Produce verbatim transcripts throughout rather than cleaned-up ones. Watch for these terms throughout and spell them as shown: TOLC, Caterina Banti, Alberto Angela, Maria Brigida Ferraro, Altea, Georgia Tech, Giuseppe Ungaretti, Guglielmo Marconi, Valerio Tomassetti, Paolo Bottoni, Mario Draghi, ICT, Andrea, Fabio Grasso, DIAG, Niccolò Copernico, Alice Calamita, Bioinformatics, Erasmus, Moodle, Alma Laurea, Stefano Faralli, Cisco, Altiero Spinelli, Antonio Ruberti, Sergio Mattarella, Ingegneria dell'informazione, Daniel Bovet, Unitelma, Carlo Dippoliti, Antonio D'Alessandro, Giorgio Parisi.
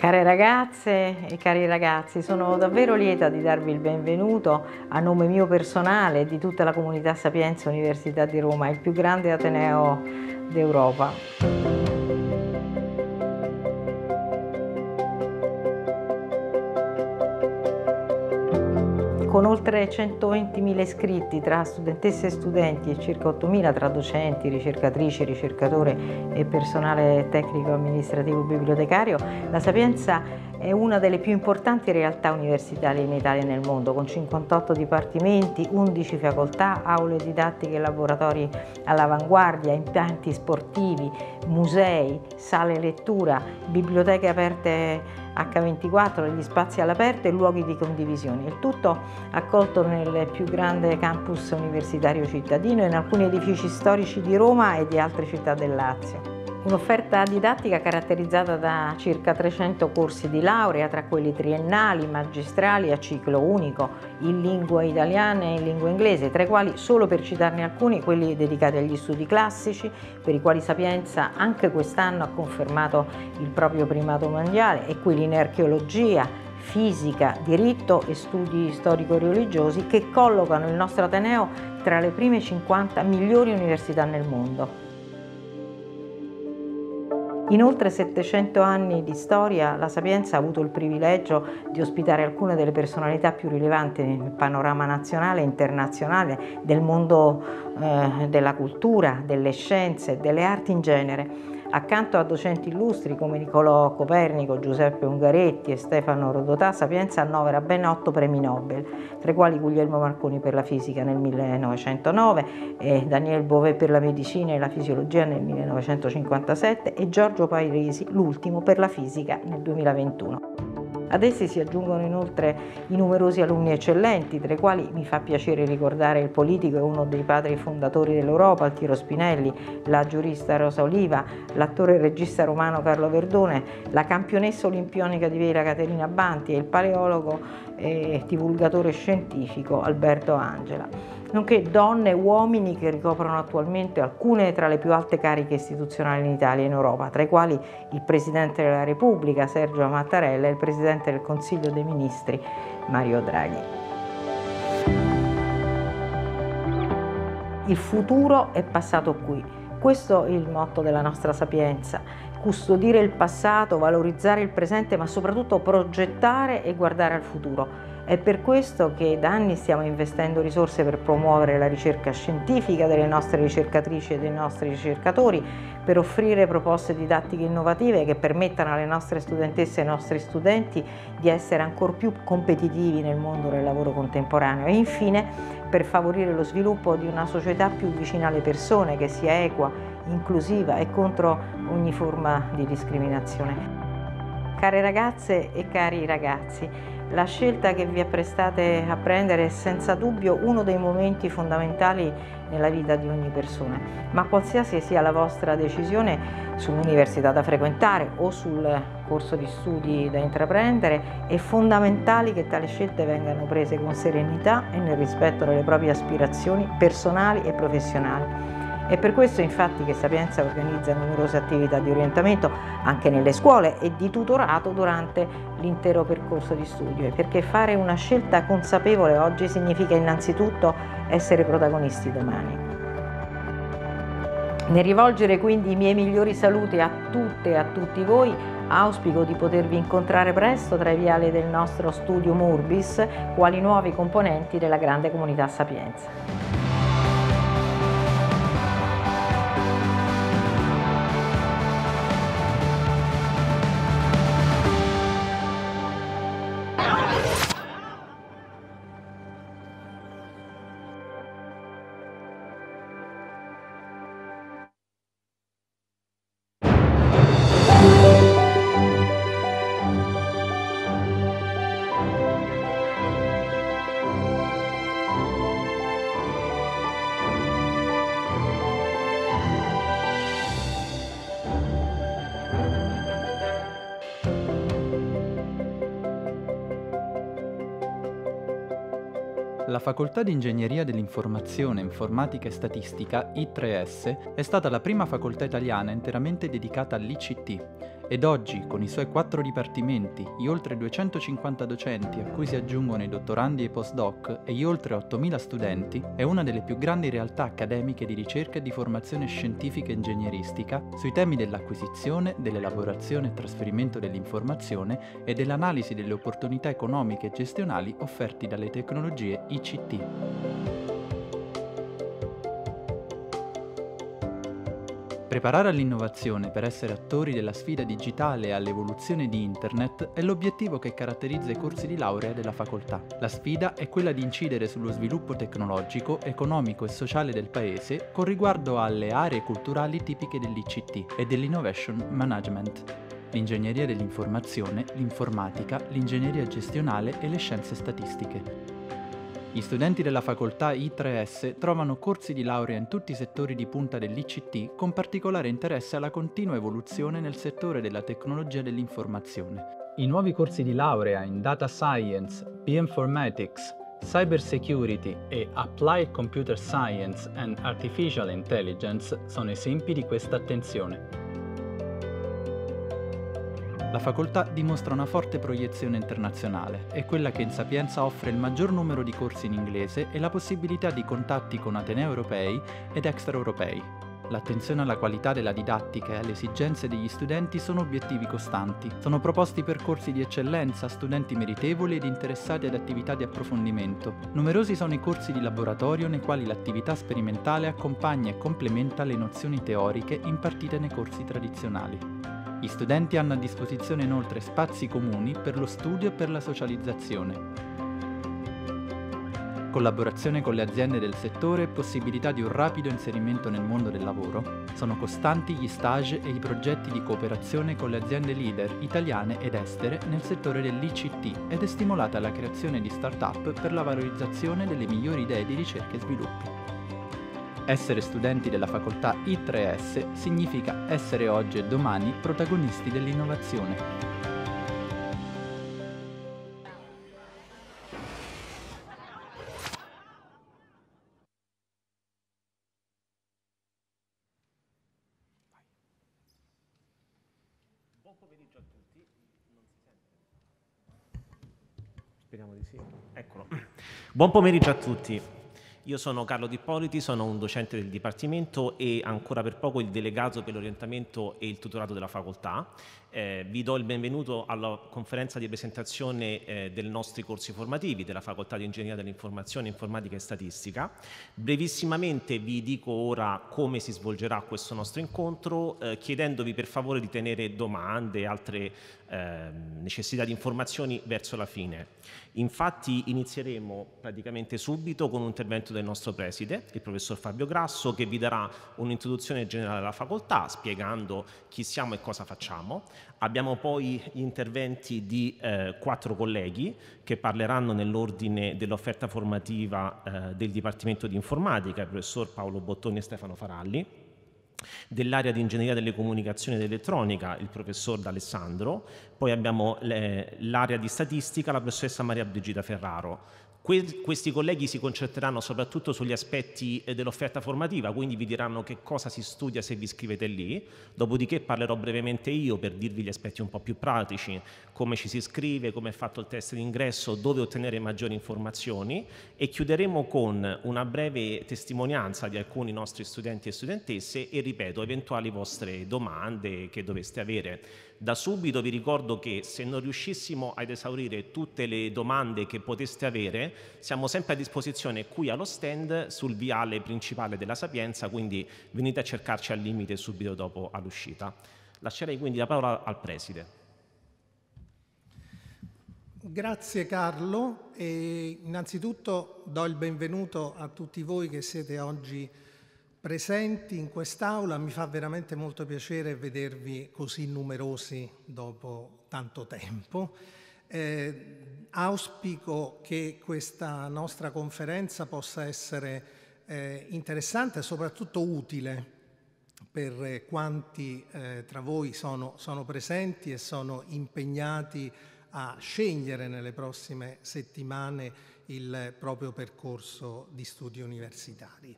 Care ragazze e cari ragazzi, sono davvero lieta di darvi il benvenuto a nome mio personale e di tutta la comunità Sapienza Università di Roma, il più grande ateneo d'Europa. Con oltre centoventimila iscritti tra studentesse e studenti e circa ottomila tra docenti, ricercatrici, ricercatori e personale tecnico, amministrativo, bibliotecario, la Sapienza è una delle più importanti realtà universitarie in Italia e nel mondo, con cinquantotto dipartimenti, undici facoltà, aule didattiche e laboratori all'avanguardia, impianti sportivi, musei, sale lettura, biblioteche aperte acca ventiquattro, gli spazi all'aperto e luoghi di condivisione. Il tutto accolto nel più grande campus universitario cittadino e in alcuni edifici storici di Roma e di altre città del Lazio. Un'offerta didattica caratterizzata da circa trecento corsi di laurea, tra quelli triennali, magistrali, a ciclo unico, in lingua italiana e in lingua inglese, tra i quali, solo per citarne alcuni, quelli dedicati agli studi classici, per i quali Sapienza anche quest'anno ha confermato il proprio primato mondiale, e quelli in archeologia, fisica, diritto e studi storico-religiosi, che collocano il nostro ateneo tra le prime cinquanta migliori università nel mondo. In oltre settecento anni di storia, la Sapienza ha avuto il privilegio di ospitare alcune delle personalità più rilevanti nel panorama nazionale e internazionale del mondo eh, della cultura, delle scienze e delle arti in genere. Accanto a docenti illustri come Niccolò Copernico, Giuseppe Ungaretti e Stefano Rodotà, Sapienza annovera ben otto premi Nobel, tra i quali Guglielmo Marconi per la fisica nel millenovecentonove, e Daniel Bovet per la medicina e la fisiologia nel millenovecentocinquantasette e Giorgio Parisi, l'ultimo, per la fisica nel duemilaventuno. Ad essi si aggiungono inoltre i numerosi alunni eccellenti, tra i quali mi fa piacere ricordare il politico e uno dei padri fondatori dell'Europa, Altiero Spinelli, la giurista Rosa Oliva, l'attore e regista romano Carlo Verdone, la campionessa olimpionica di vela Caterina Banti e il paleologo e divulgatore scientifico Alberto Angela, nonché donne e uomini che ricoprono attualmente alcune tra le più alte cariche istituzionali in Italia e in Europa, tra i quali il Presidente della Repubblica Sergio Mattarella e il Presidente del Consiglio dei Ministri Mario Draghi. Il futuro è passato qui, questo è il motto della nostra Sapienza: custodire il passato, valorizzare il presente, ma soprattutto progettare e guardare al futuro. È per questo che da anni stiamo investendo risorse per promuovere la ricerca scientifica delle nostre ricercatrici e dei nostri ricercatori, per offrire proposte didattiche innovative che permettano alle nostre studentesse e ai nostri studenti di essere ancor più competitivi nel mondo del lavoro contemporaneo e infine per favorire lo sviluppo di una società più vicina alle persone, che sia equa, inclusiva e contro ogni forma di discriminazione. Care ragazze e cari ragazzi, la scelta che vi apprestate a prendere è senza dubbio uno dei momenti fondamentali nella vita di ogni persona, ma qualsiasi sia la vostra decisione sull'università da frequentare o sul corso di studi da intraprendere, è fondamentale che tali scelte vengano prese con serenità e nel rispetto delle proprie aspirazioni personali e professionali. È per questo infatti che Sapienza organizza numerose attività di orientamento anche nelle scuole e di tutorato durante l'intero percorso di studio, perché fare una scelta consapevole oggi significa innanzitutto essere protagonisti domani. Nel rivolgere quindi i miei migliori saluti a tutte e a tutti voi, auspico di potervi incontrare presto tra i viali del nostro studium Urbis, quali nuovi componenti della grande comunità Sapienza. La Facoltà di Ingegneria dell'Informazione, Informatica e Statistica, I tre S, è stata la prima facoltà italiana interamente dedicata all'I C T Ed oggi, con i suoi quattro dipartimenti, gli oltre duecentocinquanta docenti a cui si aggiungono i dottorandi e i postdoc e gli oltre ottomila studenti, è una delle più grandi realtà accademiche di ricerca e di formazione scientifica e ingegneristica sui temi dell'acquisizione, dell'elaborazione e trasferimento dell'informazione e dell'analisi delle opportunità economiche e gestionali offerti dalle tecnologie I C T. Preparare all'innovazione per essere attori della sfida digitale e all'evoluzione di Internet è l'obiettivo che caratterizza i corsi di laurea della facoltà. La sfida è quella di incidere sullo sviluppo tecnologico, economico e sociale del Paese con riguardo alle aree culturali tipiche dell'I C T e dell'Innovation Management. L'ingegneria dell'informazione, l'informatica, l'ingegneria gestionale e le scienze statistiche. Gli studenti della facoltà I tre S trovano corsi di laurea in tutti i settori di punta dell'I C T con particolare interesse alla continua evoluzione nel settore della tecnologia dell'informazione. I nuovi corsi di laurea in Data Science, Bioinformatics, Cyber Security e Applied Computer Science and Artificial Intelligence sono esempi di questa attenzione. La facoltà dimostra una forte proiezione internazionale, è quella che in Sapienza offre il maggior numero di corsi in inglese e la possibilità di contatti con atenei europei ed extraeuropei. L'attenzione alla qualità della didattica e alle esigenze degli studenti sono obiettivi costanti. Sono proposti percorsi di eccellenza a studenti meritevoli ed interessati ad attività di approfondimento. Numerosi sono i corsi di laboratorio nei quali l'attività sperimentale accompagna e complementa le nozioni teoriche impartite nei corsi tradizionali. Gli studenti hanno a disposizione inoltre spazi comuni per lo studio e per la socializzazione. Collaborazione con le aziende del settore e possibilità di un rapido inserimento nel mondo del lavoro. Sono costanti gli stage e i progetti di cooperazione con le aziende leader italiane ed estere nel settore dell'I C T ed è stimolata la creazione di start-up per la valorizzazione delle migliori idee di ricerca e sviluppo. Essere studenti della facoltà I tre S significa essere oggi e domani protagonisti dell'innovazione. Buon pomeriggio a tutti. Non si sente. Speriamo di sì. Eccolo. Buon pomeriggio a tutti. Io sono Carlo Dippoliti, sono un docente del Dipartimento e ancora per poco il delegato per l'orientamento e il tutorato della facoltà. Eh, vi do il benvenuto alla conferenza di presentazione eh, dei nostri corsi formativi della Facoltà di Ingegneria dell'Informazione, Informatica e Statistica. Brevissimamente vi dico ora come si svolgerà questo nostro incontro, eh, chiedendovi per favore di tenere domande e altre eh, necessità di informazioni verso la fine. Infatti inizieremo praticamente subito con un intervento del nostro preside, il professor Fabio Grasso, che vi darà un'introduzione generale alla facoltà spiegando chi siamo e cosa facciamo. Abbiamo poi gli interventi di eh, quattro colleghi che parleranno nell'ordine dell'offerta formativa eh, del Dipartimento di Informatica, il professor Paolo Bottoni e Stefano Faralli, dell'area di Ingegneria delle Comunicazioni ed Elettronica, il professor D'Alessandro, poi abbiamo l'area di Statistica, la professoressa Maria Brigida Ferraro. Que- questi colleghi si concentreranno soprattutto sugli aspetti eh, dell'offerta formativa, quindi vi diranno che cosa si studia se vi iscrivete lì, dopodiché parlerò brevemente io per dirvi gli aspetti un po' più pratici, come ci si iscrive, come è fatto il test d'ingresso, dove ottenere maggiori informazioni e chiuderemo con una breve testimonianza di alcuni nostri studenti e studentesse e, ripeto, eventuali vostre domande che doveste avere. Da subito vi ricordo che se non riuscissimo ad esaurire tutte le domande che poteste avere, siamo sempre a disposizione qui allo stand sul viale principale della Sapienza, quindi venite a cercarci al limite subito dopo all'uscita. Lascerei quindi la parola al preside. Grazie Carlo e innanzitutto do il benvenuto a tutti voi che siete oggi presenti in quest'aula, mi fa veramente molto piacere vedervi così numerosi dopo tanto tempo. Eh, auspico che questa nostra conferenza possa essere eh, interessante e soprattutto utile per quanti eh, tra voi sono, sono presenti e sono impegnati a scegliere nelle prossime settimane il proprio percorso di studi universitari.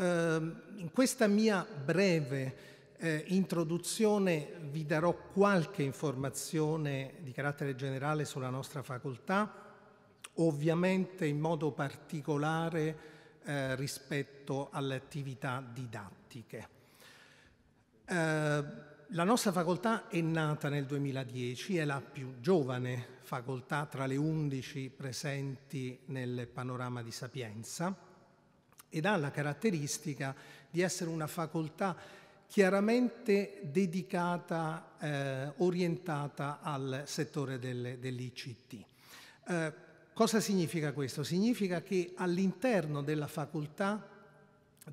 In questa mia breve eh, introduzione vi darò qualche informazione di carattere generale sulla nostra facoltà, ovviamente in modo particolare eh, rispetto alle attività didattiche. Eh, La nostra facoltà è nata nel duemiladieci, è la più giovane facoltà tra le undici presenti nel panorama di Sapienza ed ha la caratteristica di essere una facoltà chiaramente dedicata, eh, orientata al settore dell'I C T. Eh, cosa significa questo? Significa che all'interno della facoltà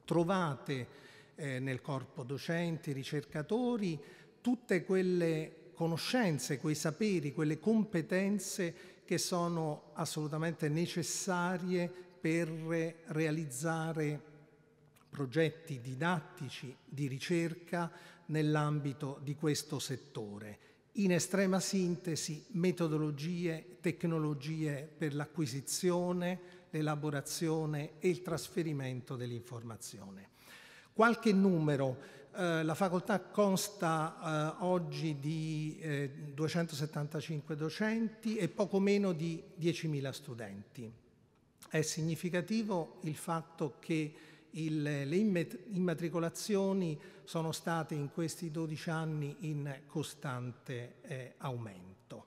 trovate Eh, nel corpo docenti, ricercatori, tutte quelle conoscenze, quei saperi, quelle competenze che sono assolutamente necessarie per realizzare progetti didattici di ricerca nell'ambito di questo settore. In estrema sintesi, metodologie, tecnologie per l'acquisizione, l'elaborazione e il trasferimento dell'informazione. Qualche numero, eh, la facoltà consta eh, oggi di eh, duecentosettantacinque docenti e poco meno di diecimila studenti. È significativo il fatto che il, le immatricolazioni sono state in questi dodici anni in costante eh, aumento.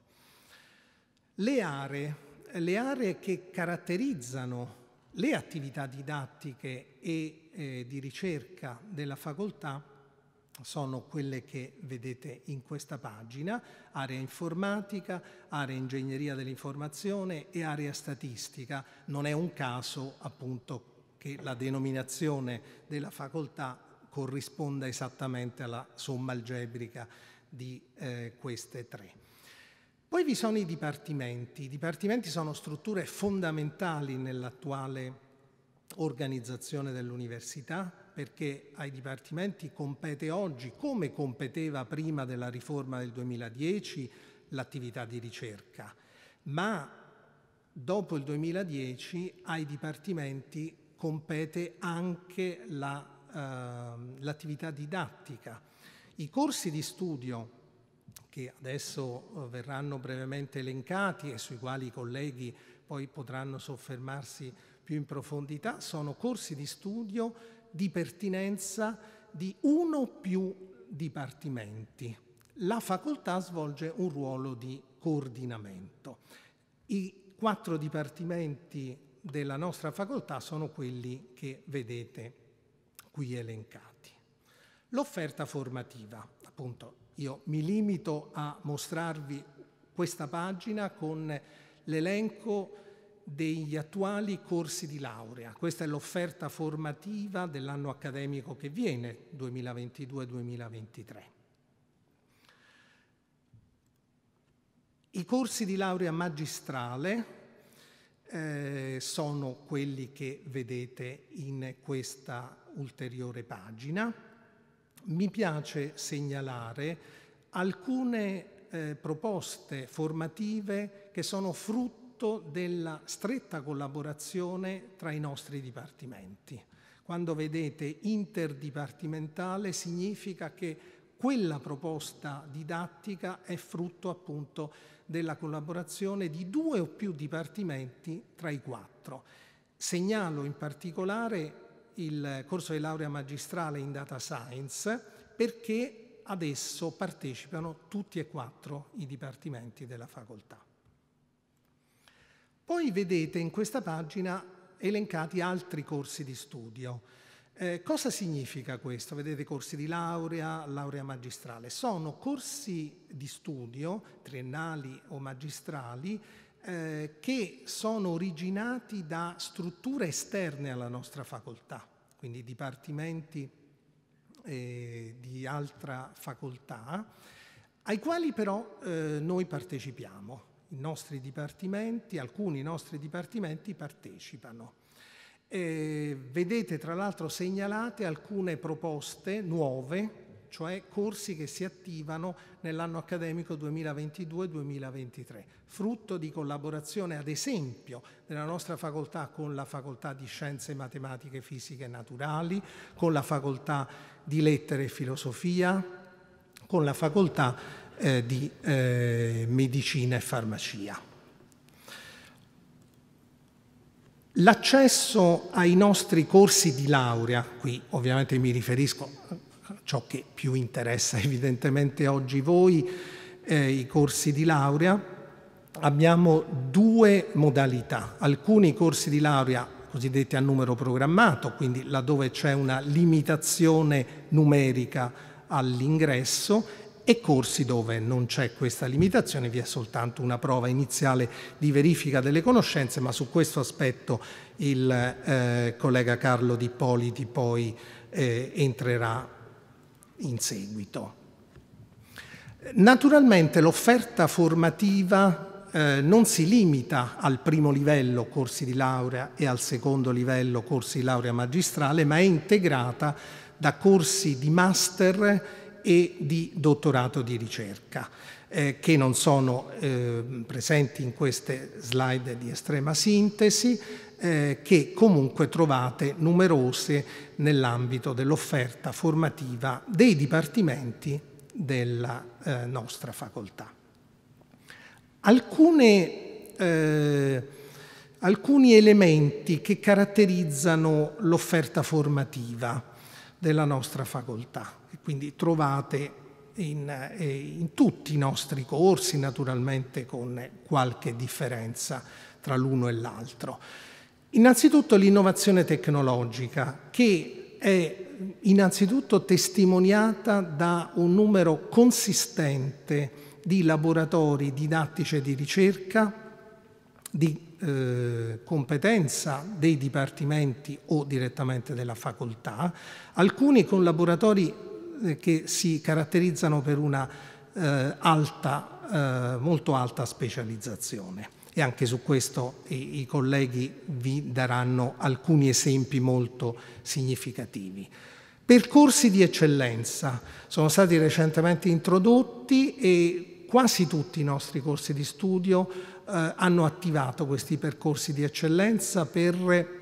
Le aree, le aree che caratterizzano le attività didattiche e eh, di ricerca della facoltà sono quelle che vedete in questa pagina: area informatica, area ingegneria dell'informazione e area statistica. Non è un caso, appunto, che la denominazione della facoltà corrisponda esattamente alla somma algebrica di eh, queste tre. Poi vi sono i dipartimenti. I dipartimenti sono strutture fondamentali nell'attuale organizzazione dell'università, perché ai dipartimenti compete oggi, come competeva prima della riforma del duemiladieci, l'attività di ricerca. Ma dopo il duemiladieci ai dipartimenti compete anche la, eh, l'attività didattica. I corsi di studio che adesso verranno brevemente elencati e sui quali i colleghi poi potranno soffermarsi più in profondità, sono corsi di studio di pertinenza di uno o più dipartimenti. La facoltà svolge un ruolo di coordinamento. I quattro dipartimenti della nostra facoltà sono quelli che vedete qui elencati. L'offerta formativa, appunto. Io mi limito a mostrarvi questa pagina con l'elenco degli attuali corsi di laurea. Questa è l'offerta formativa dell'anno accademico che viene, duemilaventidue duemilaventitré. I corsi di laurea magistrale eh, sono quelli che vedete in questa ulteriore pagina. Mi piace segnalare alcune eh, proposte formative che sono frutto della stretta collaborazione tra i nostri dipartimenti. Quando vedete interdipartimentale significa che quella proposta didattica è frutto appunto della collaborazione di due o più dipartimenti tra i quattro. Segnalo in particolare il corso di laurea magistrale in data science, perché adesso partecipano tutti e quattro i dipartimenti della facoltà. Poi vedete in questa pagina elencati altri corsi di studio. Eh, cosa significa questo? Vedete corsi di laurea, laurea magistrale. Sono corsi di studio, triennali o magistrali, Eh, che sono originati da strutture esterne alla nostra facoltà, quindi dipartimenti eh, di altra facoltà, ai quali però eh, noi partecipiamo. I nostri dipartimenti, alcuni nostri dipartimenti partecipano. Eh, vedete tra l'altro segnalate alcune proposte nuove cioè corsi che si attivano nell'anno accademico duemilaventidue duemilaventitré, frutto di collaborazione ad esempio della nostra facoltà con la facoltà di Scienze Matematiche, Fisiche e Naturali, con la facoltà di Lettere e Filosofia, con la facoltà eh, di eh, Medicina e Farmacia. L'accesso ai nostri corsi di laurea, qui ovviamente mi riferisco a ciò che più interessa evidentemente oggi voi, eh, i corsi di laurea, abbiamo due modalità. Alcuni corsi di laurea cosiddetti a numero programmato, quindi laddove c'è una limitazione numerica all'ingresso, e corsi dove non c'è questa limitazione, vi è soltanto una prova iniziale di verifica delle conoscenze, ma su questo aspetto il eh, collega Carlo Dippoliti poi eh, entrerà in seguito. Naturalmente l'offerta formativa eh, non si limita al primo livello corsi di laurea e al secondo livello corsi di laurea magistrale, ma è integrata da corsi di master e di dottorato di ricerca, eh, che non sono eh, presenti in queste slide di estrema sintesi, eh, che comunque trovate numerose nell'ambito dell'offerta formativa dei dipartimenti della eh, nostra facoltà. Alcune, eh, alcuni elementi che caratterizzano l'offerta formativa della nostra facoltà. Quindi trovate in, in tutti i nostri corsi, naturalmente con qualche differenza tra l'uno e l'altro. Innanzitutto l'innovazione tecnologica, che è innanzitutto testimoniata da un numero consistente di laboratori didattici e di ricerca, di eh, competenza dei dipartimenti o direttamente della facoltà, alcuni con laboratori che si caratterizzano per una eh, alta, eh, molto alta specializzazione, e anche su questo i, i colleghi vi daranno alcuni esempi molto significativi. Percorsi di eccellenza sono stati recentemente introdotti e quasi tutti i nostri corsi di studio eh, hanno attivato questi percorsi di eccellenza per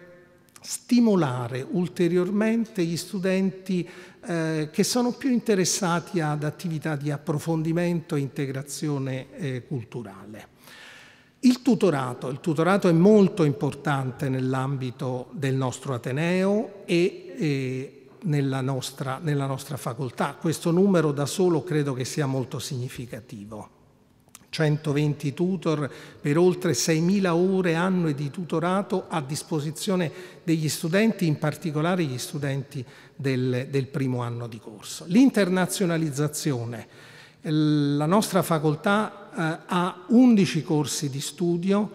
stimolare ulteriormente gli studenti eh, che sono più interessati ad attività di approfondimento e integrazione eh, culturale. Il tutorato. Il tutorato è molto importante nell'ambito del nostro Ateneo e eh, nella, nostra, nella nostra facoltà. Questo numero da solo credo che sia molto significativo. centoventi tutor per oltre seimila ore annue di tutorato a disposizione degli studenti, in particolare gli studenti del, del primo anno di corso. L'internazionalizzazione. La nostra facoltà eh, ha undici corsi di studio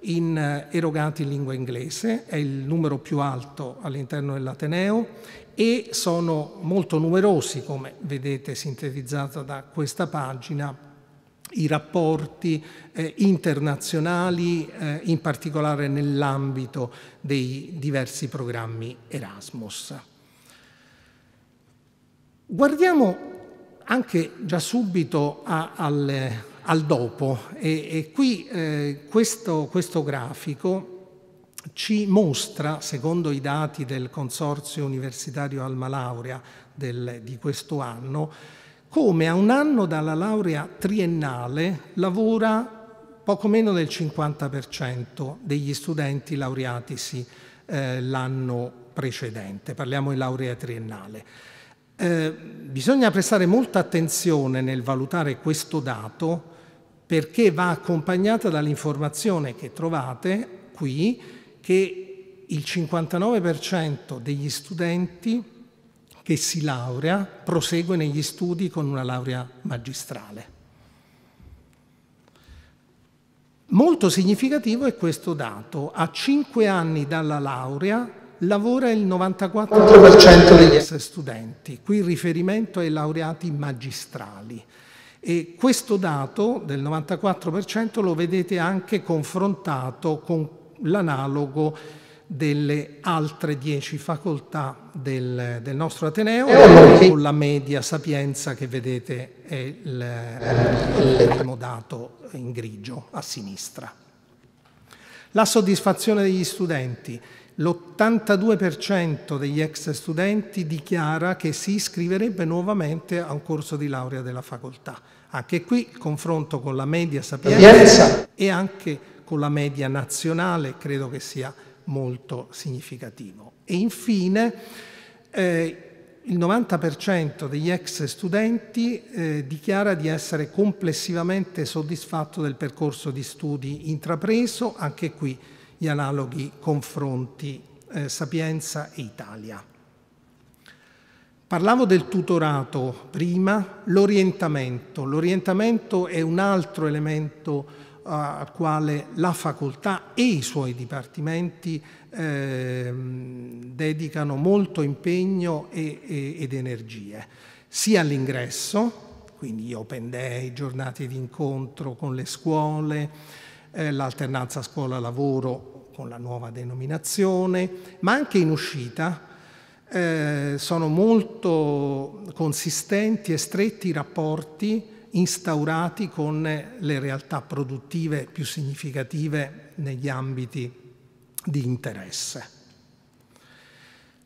in, eh, erogati in lingua inglese, è il numero più alto all'interno dell'Ateneo, e sono molto numerosi, come vedete sintetizzato da questa pagina, i rapporti eh, internazionali, eh, in particolare nell'ambito dei diversi programmi Erasmus. Guardiamo anche già subito a, al, al dopo, e, e qui eh, questo, questo grafico ci mostra, secondo i dati del Consorzio Universitario Alma Laurea del, di questo anno, come a un anno dalla laurea triennale lavora poco meno del cinquanta per cento degli studenti laureatisi eh, l'anno precedente. Parliamo di laurea triennale. Eh, bisogna prestare molta attenzione nel valutare questo dato, perché va accompagnata dall'informazione che trovate qui, che il cinquantanove per cento degli studenti che si laurea prosegue negli studi con una laurea magistrale. Molto significativo è questo dato: a cinque anni dalla laurea lavora il novantaquattro per cento degli studenti. Qui il riferimento ai laureati magistrali, e questo dato del novantaquattro per cento lo vedete anche confrontato con l'analogo delle altre dieci facoltà del, del nostro Ateneo, con la media sapienza che vedete è il primo dato in grigio a sinistra. La soddisfazione degli studenti. L'ottantadue per cento degli ex studenti dichiara che si iscriverebbe nuovamente a un corso di laurea della facoltà. Anche qui il confronto con la media sapienza e anche con la media nazionale credo che sia molto significativo. E infine eh, il novanta per cento degli ex studenti eh, dichiara di essere complessivamente soddisfatto del percorso di studi intrapreso, anche qui gli analoghi confronti eh, Sapienza e Italia. Parlavo del tutorato prima, l'orientamento. L'orientamento è un altro elemento al quale la facoltà e i suoi dipartimenti eh, dedicano molto impegno e, e, ed energie, sia all'ingresso, quindi open day, giornate di incontro con le scuole, eh, l'alternanza scuola-lavoro con la nuova denominazione, ma anche in uscita. Eh, sono molto consistenti e stretti i rapporti instaurati con le realtà produttive più significative negli ambiti di interesse.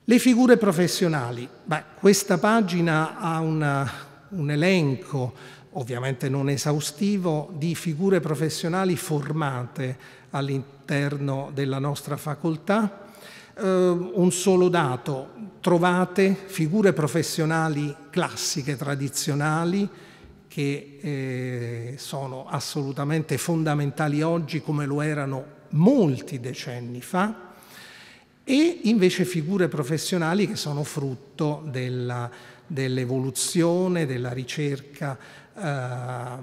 Le figure professionali. Beh, questa pagina ha una, un elenco, ovviamente non esaustivo, di figure professionali formate all'interno della nostra facoltà. Eh, un solo dato, trovate figure professionali classiche, tradizionali, che eh, sono assolutamente fondamentali oggi come lo erano molti decenni fa, e invece figure professionali che sono frutto dell'evoluzione, della ricerca eh,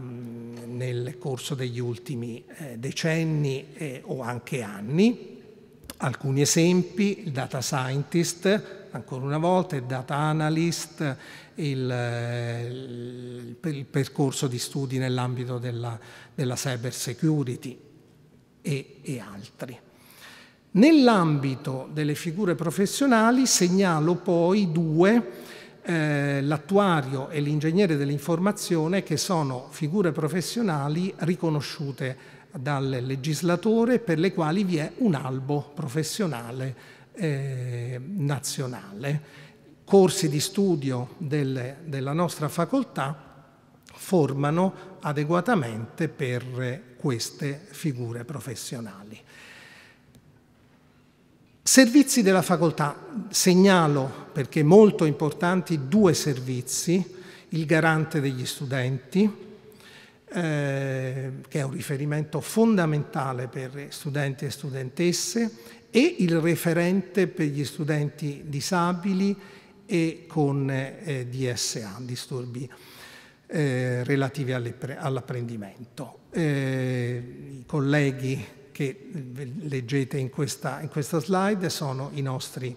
nel corso degli ultimi eh, decenni eh, o anche anni. Alcuni esempi, il data scientist, ancora una volta, il data analyst, il, il percorso di studi nell'ambito della, della cyber security e, e altri. Nell'ambito delle figure professionali segnalo poi due, eh, l'attuario e l'ingegnere dell'informazione, che sono figure professionali riconosciute dal legislatore, per le quali vi è un albo professionale Eh, nazionale. Corsi di studio del, della nostra facoltà formano adeguatamente per queste figure professionali. Servizi della facoltà. Segnalo, perché molto importanti, due servizi. Il garante degli studenti, eh, che è un riferimento fondamentale per studenti e studentesse, e il referente per gli studenti disabili e con eh, D S A, disturbi eh, relativi all'apprendimento. Eh, I colleghi che leggete in questa, in questa slide sono i nostri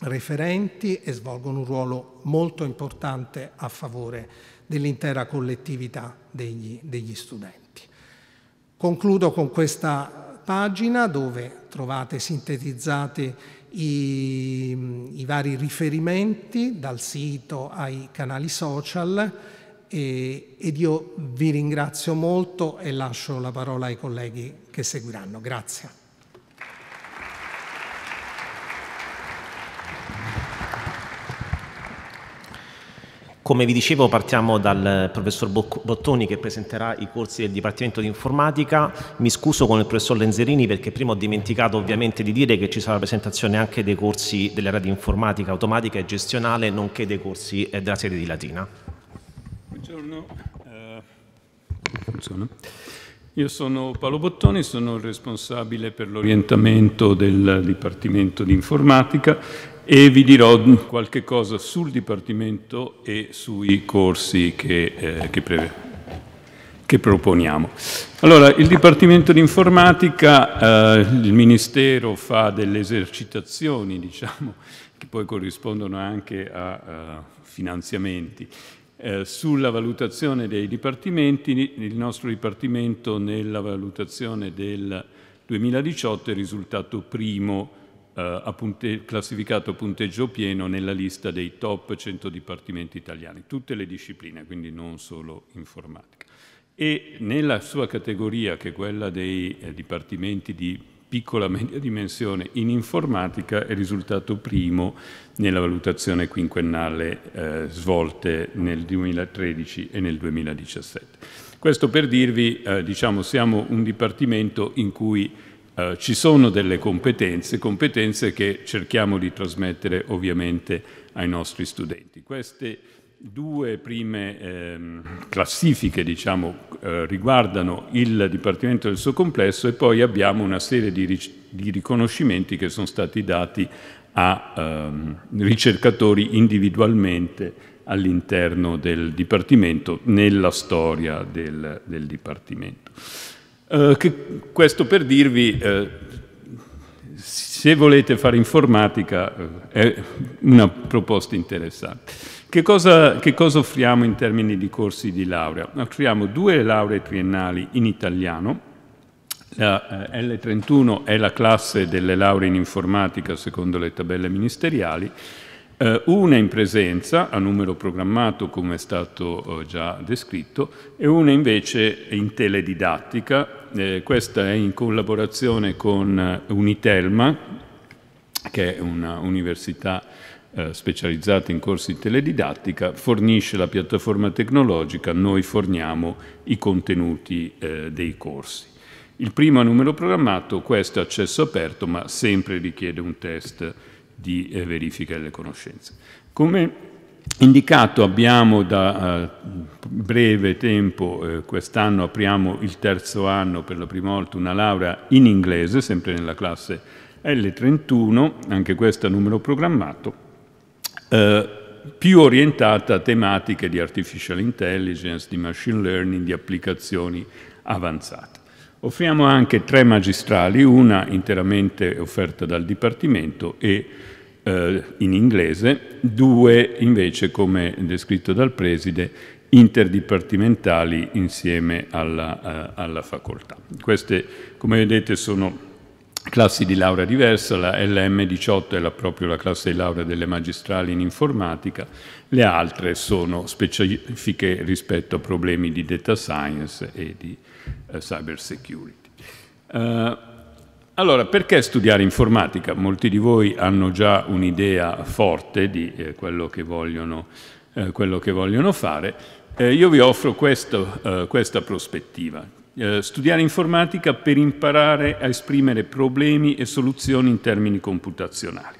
referenti e svolgono un ruolo molto importante a favore dell'intera collettività degli, degli studenti. Concludo con questa pagina dove trovate sintetizzati i, i vari riferimenti, dal sito ai canali social, e, ed io vi ringrazio molto e lascio la parola ai colleghi che seguiranno. Grazie. Come vi dicevo, partiamo dal professor Bottoni, che presenterà i corsi del Dipartimento di Informatica. Mi scuso con il professor Lenzerini perché prima ho dimenticato ovviamente di dire che ci sarà la presentazione anche dei corsi dell'area di informatica automatica e gestionale, nonché dei corsi della sede di Latina. Buongiorno. Buongiorno. Io sono Paolo Bottoni, sono il responsabile per l'orientamento del Dipartimento di Informatica, e vi dirò qualche cosa sul Dipartimento e sui corsi che, eh, che, pre che proponiamo. Allora, il Dipartimento di Informatica, eh, il Ministero fa delle esercitazioni, diciamo, che poi corrispondono anche a uh, finanziamenti. Eh, sulla valutazione dei dipartimenti, il nostro Dipartimento nella valutazione del duemiladiciotto è risultato primo eh, a punte- classificato a punteggio pieno nella lista dei top cento dipartimenti italiani, tutte le discipline, quindi non solo informatica. E nella sua categoria, che è quella dei eh, dipartimenti di piccola media dimensione in informatica, è risultato primo nella valutazione quinquennale eh, svolte nel duemilatredici e nel duemiladiciassette. Questo per dirvi, eh, diciamo, siamo un dipartimento in cui eh, ci sono delle competenze, competenze che cerchiamo di trasmettere ovviamente ai nostri studenti. Queste due prime eh, classifiche, diciamo, eh, riguardano il Dipartimento nel suo complesso, e poi abbiamo una serie di, ric di riconoscimenti che sono stati dati a ehm, ricercatori individualmente all'interno del Dipartimento, nella storia del, del Dipartimento. Eh, che, questo per dirvi... Eh, se volete fare informatica è una proposta interessante. Che cosa, che cosa offriamo in termini di corsi di laurea? Offriamo due lauree triennali in italiano. La L trentuno è la classe delle lauree in informatica secondo le tabelle ministeriali, una in presenza a numero programmato, come è stato già descritto, e una invece in teledidattica. Eh, questa è in collaborazione con Unitelma, che è una università eh, specializzata in corsi di teledidattica, fornisce la piattaforma tecnologica, noi forniamo i contenuti eh, dei corsi. Il primo a numero programmato, questo è accesso aperto, ma sempre richiede un test di eh, verifica delle conoscenze. Come indicato, abbiamo da uh, breve tempo, eh, quest'anno apriamo il terzo anno per la prima volta, una laurea in inglese, sempre nella classe L trentuno, anche questa a numero programmato, eh, più orientata a tematiche di artificial intelligence, di machine learning, di applicazioni avanzate. Offriamo anche tre magistrali, una interamente offerta dal Dipartimento e in inglese, due invece, come descritto dal preside, interdipartimentali insieme alla, uh, alla facoltà. Queste, come vedete, sono classi di laurea diversa. La L M diciotto è la, proprio la classe di laurea delle magistrali in informatica, le altre sono specifiche rispetto a problemi di data science e di uh, cyber security. Uh, Allora, perché studiare informatica? Molti di voi hanno già un'idea forte di eh, quello, che vogliono, eh, quello che vogliono fare. Eh, io vi offro questo, eh, questa prospettiva. Eh, studiare informatica per imparare a esprimere problemi e soluzioni in termini computazionali.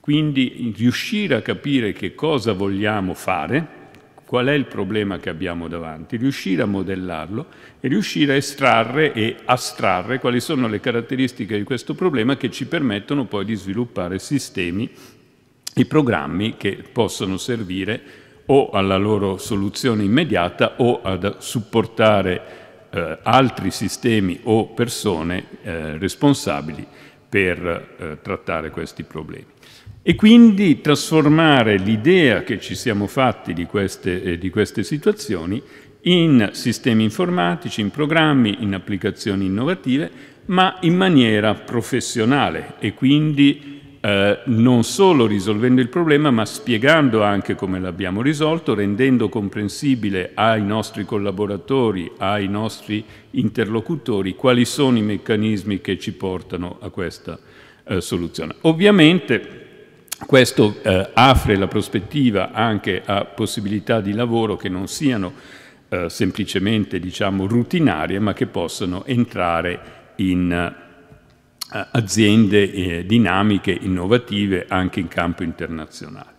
Quindi riuscire a capire che cosa vogliamo fare, qual è il problema che abbiamo davanti, riuscire a modellarlo e riuscire a estrarre e astrarre quali sono le caratteristiche di questo problema che ci permettono poi di sviluppare sistemi e programmi che possono servire o alla loro soluzione immediata o ad supportare eh, altri sistemi o persone eh, responsabili per eh, trattare questi problemi. E quindi trasformare l'idea che ci siamo fatti di queste, eh, di queste situazioni in sistemi informatici, in programmi, in applicazioni innovative, ma in maniera professionale e quindi eh, non solo risolvendo il problema, ma spiegando anche come l'abbiamo risolto, rendendo comprensibile ai nostri collaboratori, ai nostri interlocutori, quali sono i meccanismi che ci portano a questa eh, soluzione. Ovviamente questo eh, offre la prospettiva anche a possibilità di lavoro che non siano eh, semplicemente, diciamo, routinarie, ma che possano entrare in eh, aziende eh, dinamiche, innovative, anche in campo internazionale.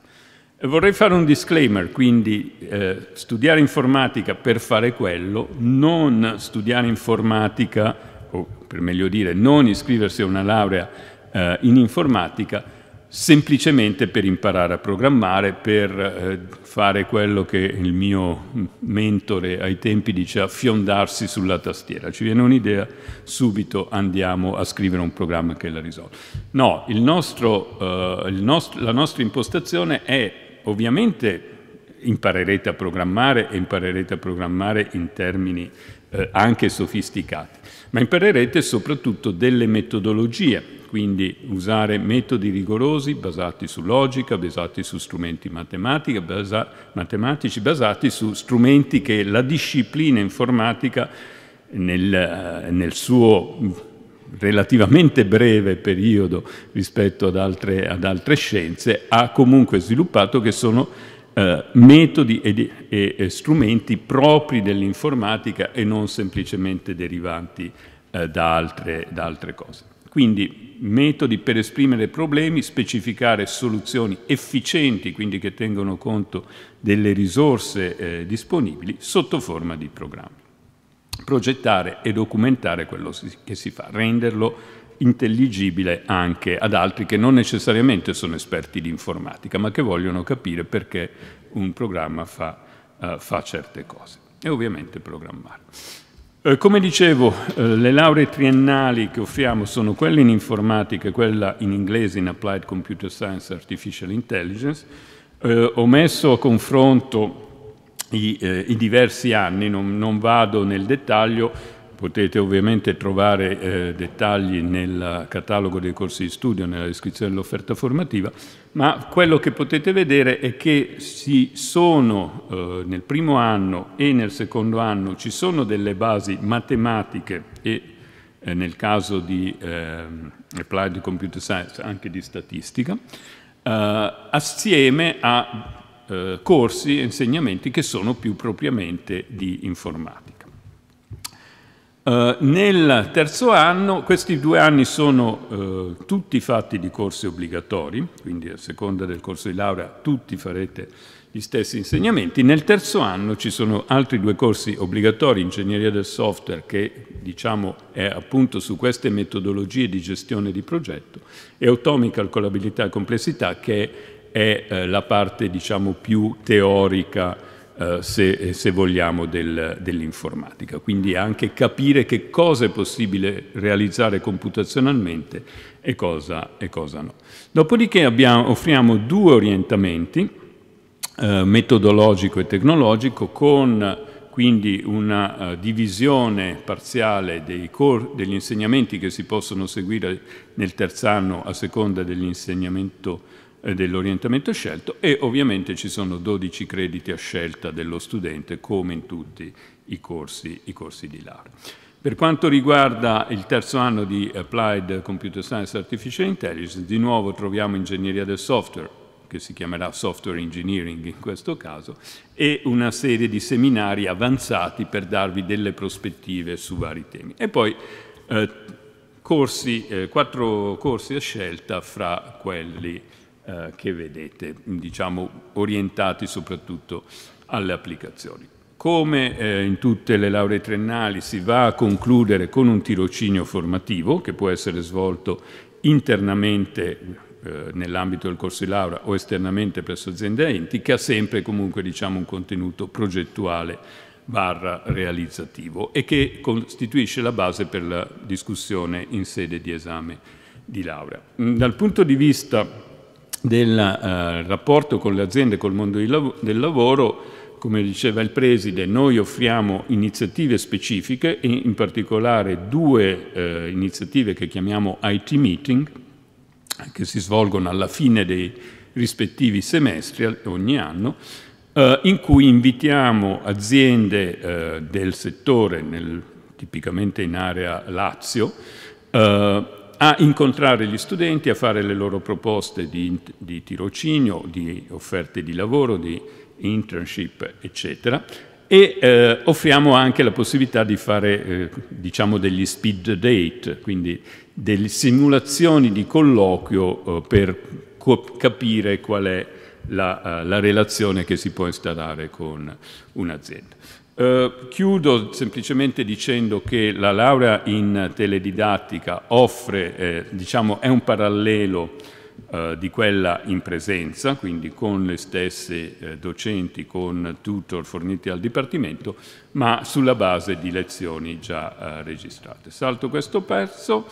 E vorrei fare un disclaimer, quindi eh, studiare informatica per fare quello, non studiare informatica, o per meglio dire, non iscriversi a una laurea eh, in informatica, semplicemente per imparare a programmare, per eh, fare quello che il mio mentore ai tempi diceva, fiondarsi sulla tastiera. Ci viene un'idea, subito andiamo a scrivere un programma che la risolve. No, il nostro, eh, il nostro, la nostra impostazione è ovviamente imparerete a programmare e imparerete a programmare in termini eh, anche sofisticati, ma imparerete soprattutto delle metodologie. quindi usare metodi rigorosi basati su logica, basati su strumenti matematici, basa- matematici, basati su strumenti che la disciplina informatica nel, nel suo relativamente breve periodo rispetto ad altre, ad altre scienze ha comunque sviluppato, che sono eh, metodi e, e, e strumenti propri dell'informatica e non semplicemente derivanti eh, da, altre, da altre cose. Quindi metodi per esprimere problemi, specificare soluzioni efficienti, quindi che tengono conto delle risorse eh, disponibili sotto forma di programmi. Progettare e documentare quello che si fa, renderlo intelligibile anche ad altri che non necessariamente sono esperti di informatica, ma che vogliono capire perché un programma fa, uh, fa certe cose. E ovviamente programmare. Eh, come dicevo, eh, le lauree triennali che offriamo sono quelle in informatica e quella in inglese in Applied Computer Science e Artificial Intelligence. Eh, ho messo a confronto I, eh, i diversi anni, non, non vado nel dettaglio, potete ovviamente trovare eh, dettagli nel catalogo dei corsi di studio, nella descrizione dell'offerta formativa, ma quello che potete vedere è che si sono, eh, nel primo anno e nel secondo anno ci sono delle basi matematiche e eh, nel caso di eh, Applied Computer Science anche di statistica, eh, assieme a Eh, corsi e insegnamenti che sono più propriamente di informatica. Eh, nel terzo anno, questi due anni sono eh, tutti fatti di corsi obbligatori, quindi a seconda del corso di laurea tutti farete gli stessi insegnamenti. Nel terzo anno ci sono altri due corsi obbligatori, ingegneria del software, che diciamo è appunto su queste metodologie di gestione di progetto, e autonomica, calcolabilità e complessità, che è è eh, la parte diciamo più teorica eh, se, se vogliamo del, dell'informatica, quindi anche capire che cosa è possibile realizzare computazionalmente e cosa, e cosa no. Dopodiché abbiamo, offriamo due orientamenti eh, metodologico e tecnologico, con quindi una uh, divisione parziale dei degli insegnamenti che si possono seguire nel terzo anno a seconda dell'insegnamento dell'orientamento scelto, e ovviamente ci sono dodici crediti a scelta dello studente, come in tutti i corsi, i corsi di laurea. Per quanto riguarda il terzo anno di Applied Computer Science e Artificial Intelligence, di nuovo troviamo ingegneria del software, che si chiamerà Software Engineering in questo caso, e una serie di seminari avanzati per darvi delle prospettive su vari temi. E poi eh, corsi, eh, quattro corsi a scelta fra quelli che vedete, diciamo orientati soprattutto alle applicazioni. Come eh, in tutte le lauree triennali, si va a concludere con un tirocinio formativo che può essere svolto internamente eh, nell'ambito del corso di laurea o esternamente presso aziende e enti, che ha sempre comunque diciamo un contenuto progettuale barra realizzativo e che costituisce la base per la discussione in sede di esame di laurea. Dal punto di vista del eh, rapporto con le aziende e col mondo lav del lavoro, come diceva il Preside, noi offriamo iniziative specifiche, e in particolare due eh, iniziative che chiamiamo I T Meeting, che si svolgono alla fine dei rispettivi semestri ogni anno, eh, in cui invitiamo aziende eh, del settore, nel, tipicamente in area Lazio, eh, a incontrare gli studenti, a fare le loro proposte di, di tirocinio, di offerte di lavoro, di internship, eccetera, e eh, offriamo anche la possibilità di fare eh, diciamo degli speed date, quindi delle simulazioni di colloquio eh, per capire qual è la, eh, la relazione che si può instaurare con un'azienda. Uh, chiudo semplicemente dicendo che la laurea in teledidattica offre, eh, diciamo, è un parallelo uh, di quella in presenza, quindi con le stesse eh, docenti, con tutor forniti al Dipartimento, ma sulla base di lezioni già uh, registrate. Salto questo pezzo,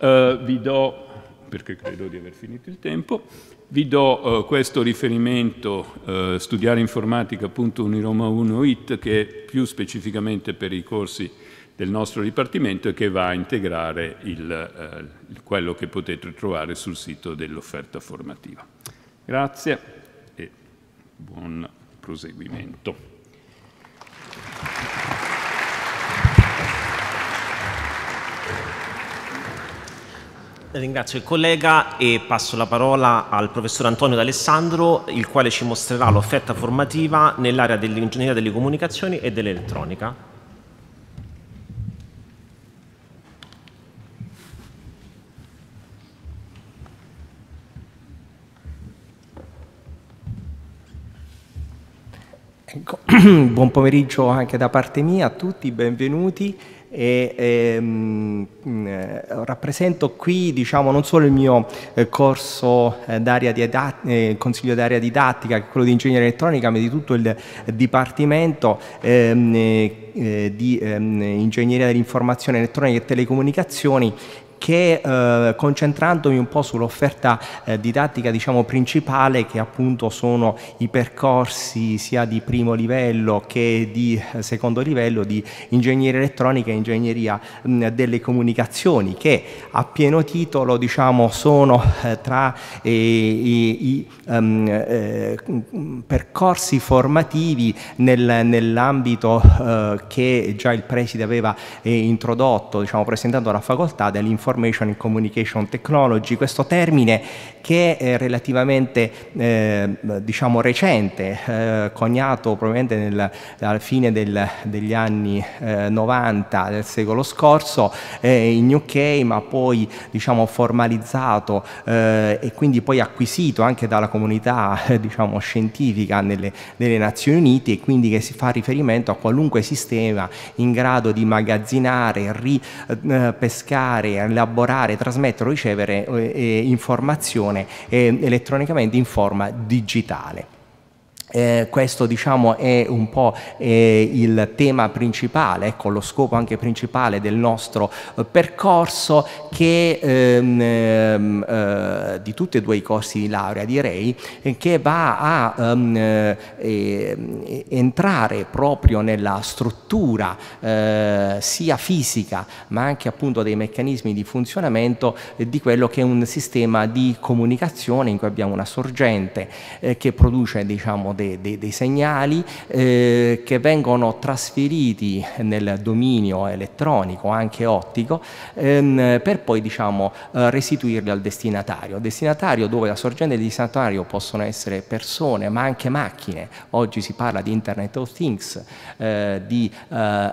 uh, vi do, perché credo di aver finito il tempo, vi do eh, questo riferimento eh, studiare informatica punto uniroma uno it, che è più specificamente per i corsi del nostro dipartimento e che va a integrare il, eh, quello che potete trovare sul sito dell'offerta formativa. Grazie e buon proseguimento. Ringrazio il collega e passo la parola al professor Antonio D'Alessandro, il quale ci mostrerà l'offerta formativa nell'area dell'ingegneria delle comunicazioni e dell'elettronica. Ecco. Buon pomeriggio anche da parte mia a tutti, benvenuti. E, ehm, rappresento qui, diciamo, non solo il mio eh, corso eh, d'area eh, consiglio d'area didattica, che è quello di ingegneria elettronica, ma di tutto il dipartimento ehm, eh, di ehm, ingegneria dell'informazione elettronica e telecomunicazioni, che eh, concentrandomi un po' sull'offerta eh, didattica, diciamo, principale, che appunto sono i percorsi sia di primo livello che di eh, secondo livello di ingegneria elettronica e ingegneria mh, delle comunicazioni, che a pieno titolo, diciamo, sono eh, tra eh, i, i um, eh, percorsi formativi nel, nell'ambito eh, che già il preside aveva eh, introdotto, diciamo, presentando alla facoltà dell'informazione Information and Communication Technology, questo termine che è relativamente eh, diciamo recente, eh, coniato probabilmente nel, alla fine del, degli anni eh, novanta del secolo scorso eh, in U K, ma poi, diciamo, formalizzato eh, e quindi poi acquisito anche dalla comunità eh, diciamo scientifica nelle, nelle Nazioni Unite, e quindi che si fa riferimento a qualunque sistema in grado di magazzinare, ripescare, elaborare, trasmettere o ricevere eh, informazione elettronicamente in forma digitale. Eh, questo, diciamo, è un po' eh, il tema principale, ecco, lo scopo anche principale del nostro eh, percorso, che ehm, ehm, eh, di tutti e due i corsi di laurea, direi, eh, che va a um, eh, entrare proprio nella struttura eh, sia fisica, ma anche appunto dei meccanismi di funzionamento eh, di quello che è un sistema di comunicazione, in cui abbiamo una sorgente eh, che produce, diciamo, Dei, dei, dei segnali eh, che vengono trasferiti nel dominio elettronico, anche ottico, ehm, per poi, diciamo, eh, restituirli al destinatario. Destinatario dove la sorgente del destinatario possono essere persone, ma anche macchine. Oggi si parla di Internet of Things, eh, di eh,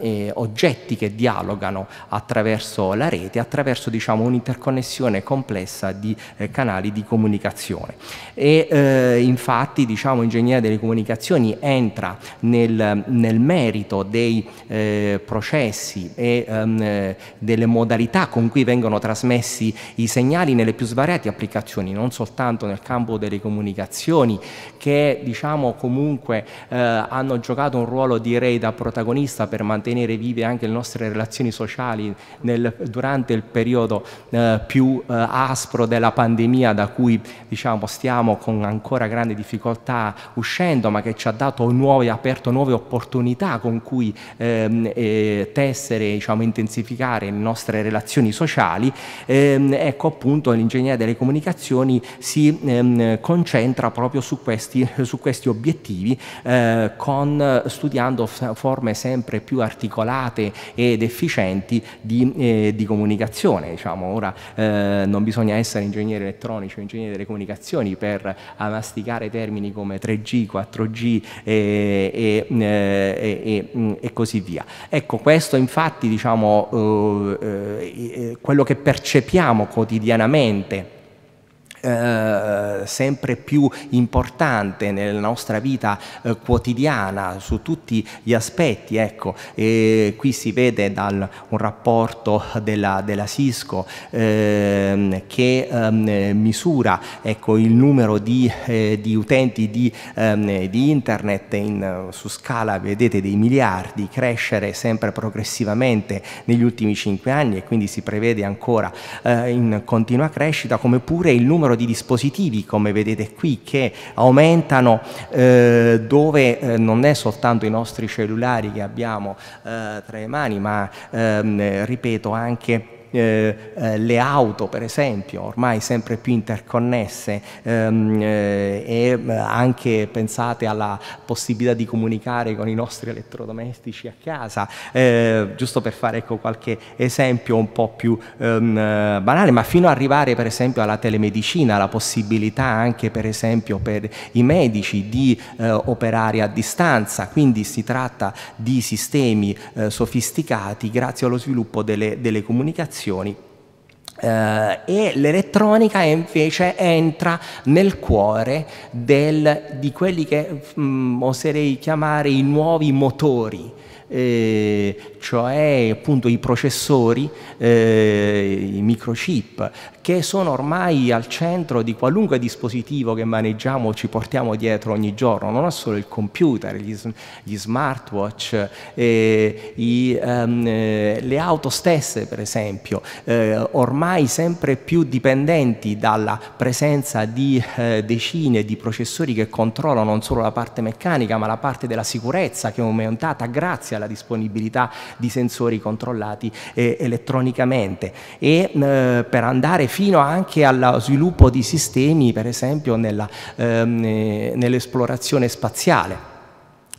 eh, oggetti che dialogano attraverso la rete, attraverso, diciamo, un'interconnessione complessa di eh, canali di comunicazione. E eh, infatti, diciamo, ingegneria delle comunicazioni entra nel, nel merito dei eh, processi e ehm, delle modalità con cui vengono trasmessi i segnali nelle più svariate applicazioni, non soltanto nel campo delle comunicazioni, che, diciamo, comunque eh, hanno giocato un ruolo, direi, da protagonista per mantenere vive anche le nostre relazioni sociali nel, durante il periodo eh, più eh, aspro della pandemia, da cui, diciamo, stiamo con ancora grande difficoltà uscendo, ma che ci ha dato nuove, aperto nuove opportunità con cui ehm, eh, tessere, diciamo, intensificare le nostre relazioni sociali. Ehm, ecco, appunto, l'ingegneria delle comunicazioni si ehm, concentra proprio su questi, su questi obiettivi, eh, con, studiando forme sempre più articolate ed efficienti di, eh, di comunicazione. Diciamo, ora eh, non bisogna essere ingegneri elettronici o ingegneri delle comunicazioni per masticare termini come tre G, quattro G e, e, e, e, e così via. Ecco, questo infatti, diciamo, eh, quello che percepiamo quotidianamente, Eh, sempre più importante nella nostra vita eh, quotidiana su tutti gli aspetti. Ecco, eh, qui si vede dal un rapporto della, della Cisco eh, che eh, misura, ecco, il numero di, eh, di utenti di, eh, di internet in, su scala, vedete, dei miliardi, crescere sempre progressivamente negli ultimi cinque anni, e quindi si prevede ancora eh, in continua crescita, come pure il numero numero di dispositivi, come vedete qui, che aumentano, eh, dove eh, non è soltanto i nostri cellulari che abbiamo eh, tra le mani, ma ehm, ripeto anche Eh, eh, le auto, per esempio, ormai sempre più interconnesse, ehm, eh, e anche pensate alla possibilità di comunicare con i nostri elettrodomestici a casa, eh, giusto per fare, ecco, qualche esempio un po' più ehm, banale, ma fino ad arrivare per esempio alla telemedicina, la possibilità anche per esempio per i medici di eh, operare a distanza. Quindi si tratta di sistemi eh, sofisticati grazie allo sviluppo delle, delle comunicazioni. Eh, e l'elettronica invece entra nel cuore del, di quelli che mh, oserei chiamare i nuovi motori, eh, cioè appunto i processori, eh, i microchip, che sono ormai al centro di qualunque dispositivo che maneggiamo o ci portiamo dietro ogni giorno. Non è solo il computer, gli, gli smartwatch, eh, i, um, eh, le auto stesse per esempio, eh, ormai sempre più dipendenti dalla presenza di eh, decine di processori che controllano non solo la parte meccanica ma la parte della sicurezza, che è aumentata grazie alla disponibilità di sensori controllati eh, elettronicamente, e eh, per andare fino anche allo sviluppo di sistemi, per esempio, nella, ehm, nell'esplorazione spaziale.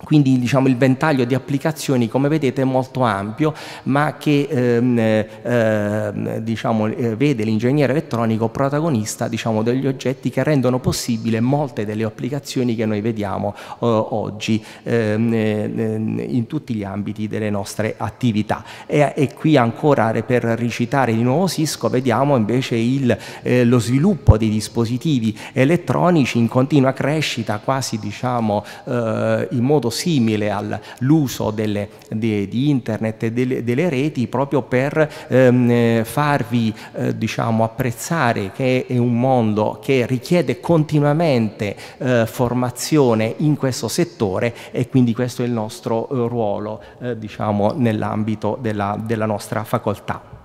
Quindi, diciamo, il ventaglio di applicazioni, come vedete, è molto ampio, ma che ehm, ehm, diciamo, eh, vede l'ingegnere elettronico protagonista, diciamo, degli oggetti che rendono possibile molte delle applicazioni che noi vediamo eh, oggi ehm, ehm, in tutti gli ambiti delle nostre attività. E, e qui ancora, per ricitare di nuovo Cisco, vediamo invece il, eh, lo sviluppo dei dispositivi elettronici in continua crescita, quasi, diciamo, eh, in modo simile all'uso de, di internet e delle, delle reti, proprio per ehm, farvi eh, diciamo, apprezzare che è un mondo che richiede continuamente eh, formazione in questo settore, e quindi questo è il nostro eh, ruolo eh, diciamo, nell'ambito della, della nostra facoltà.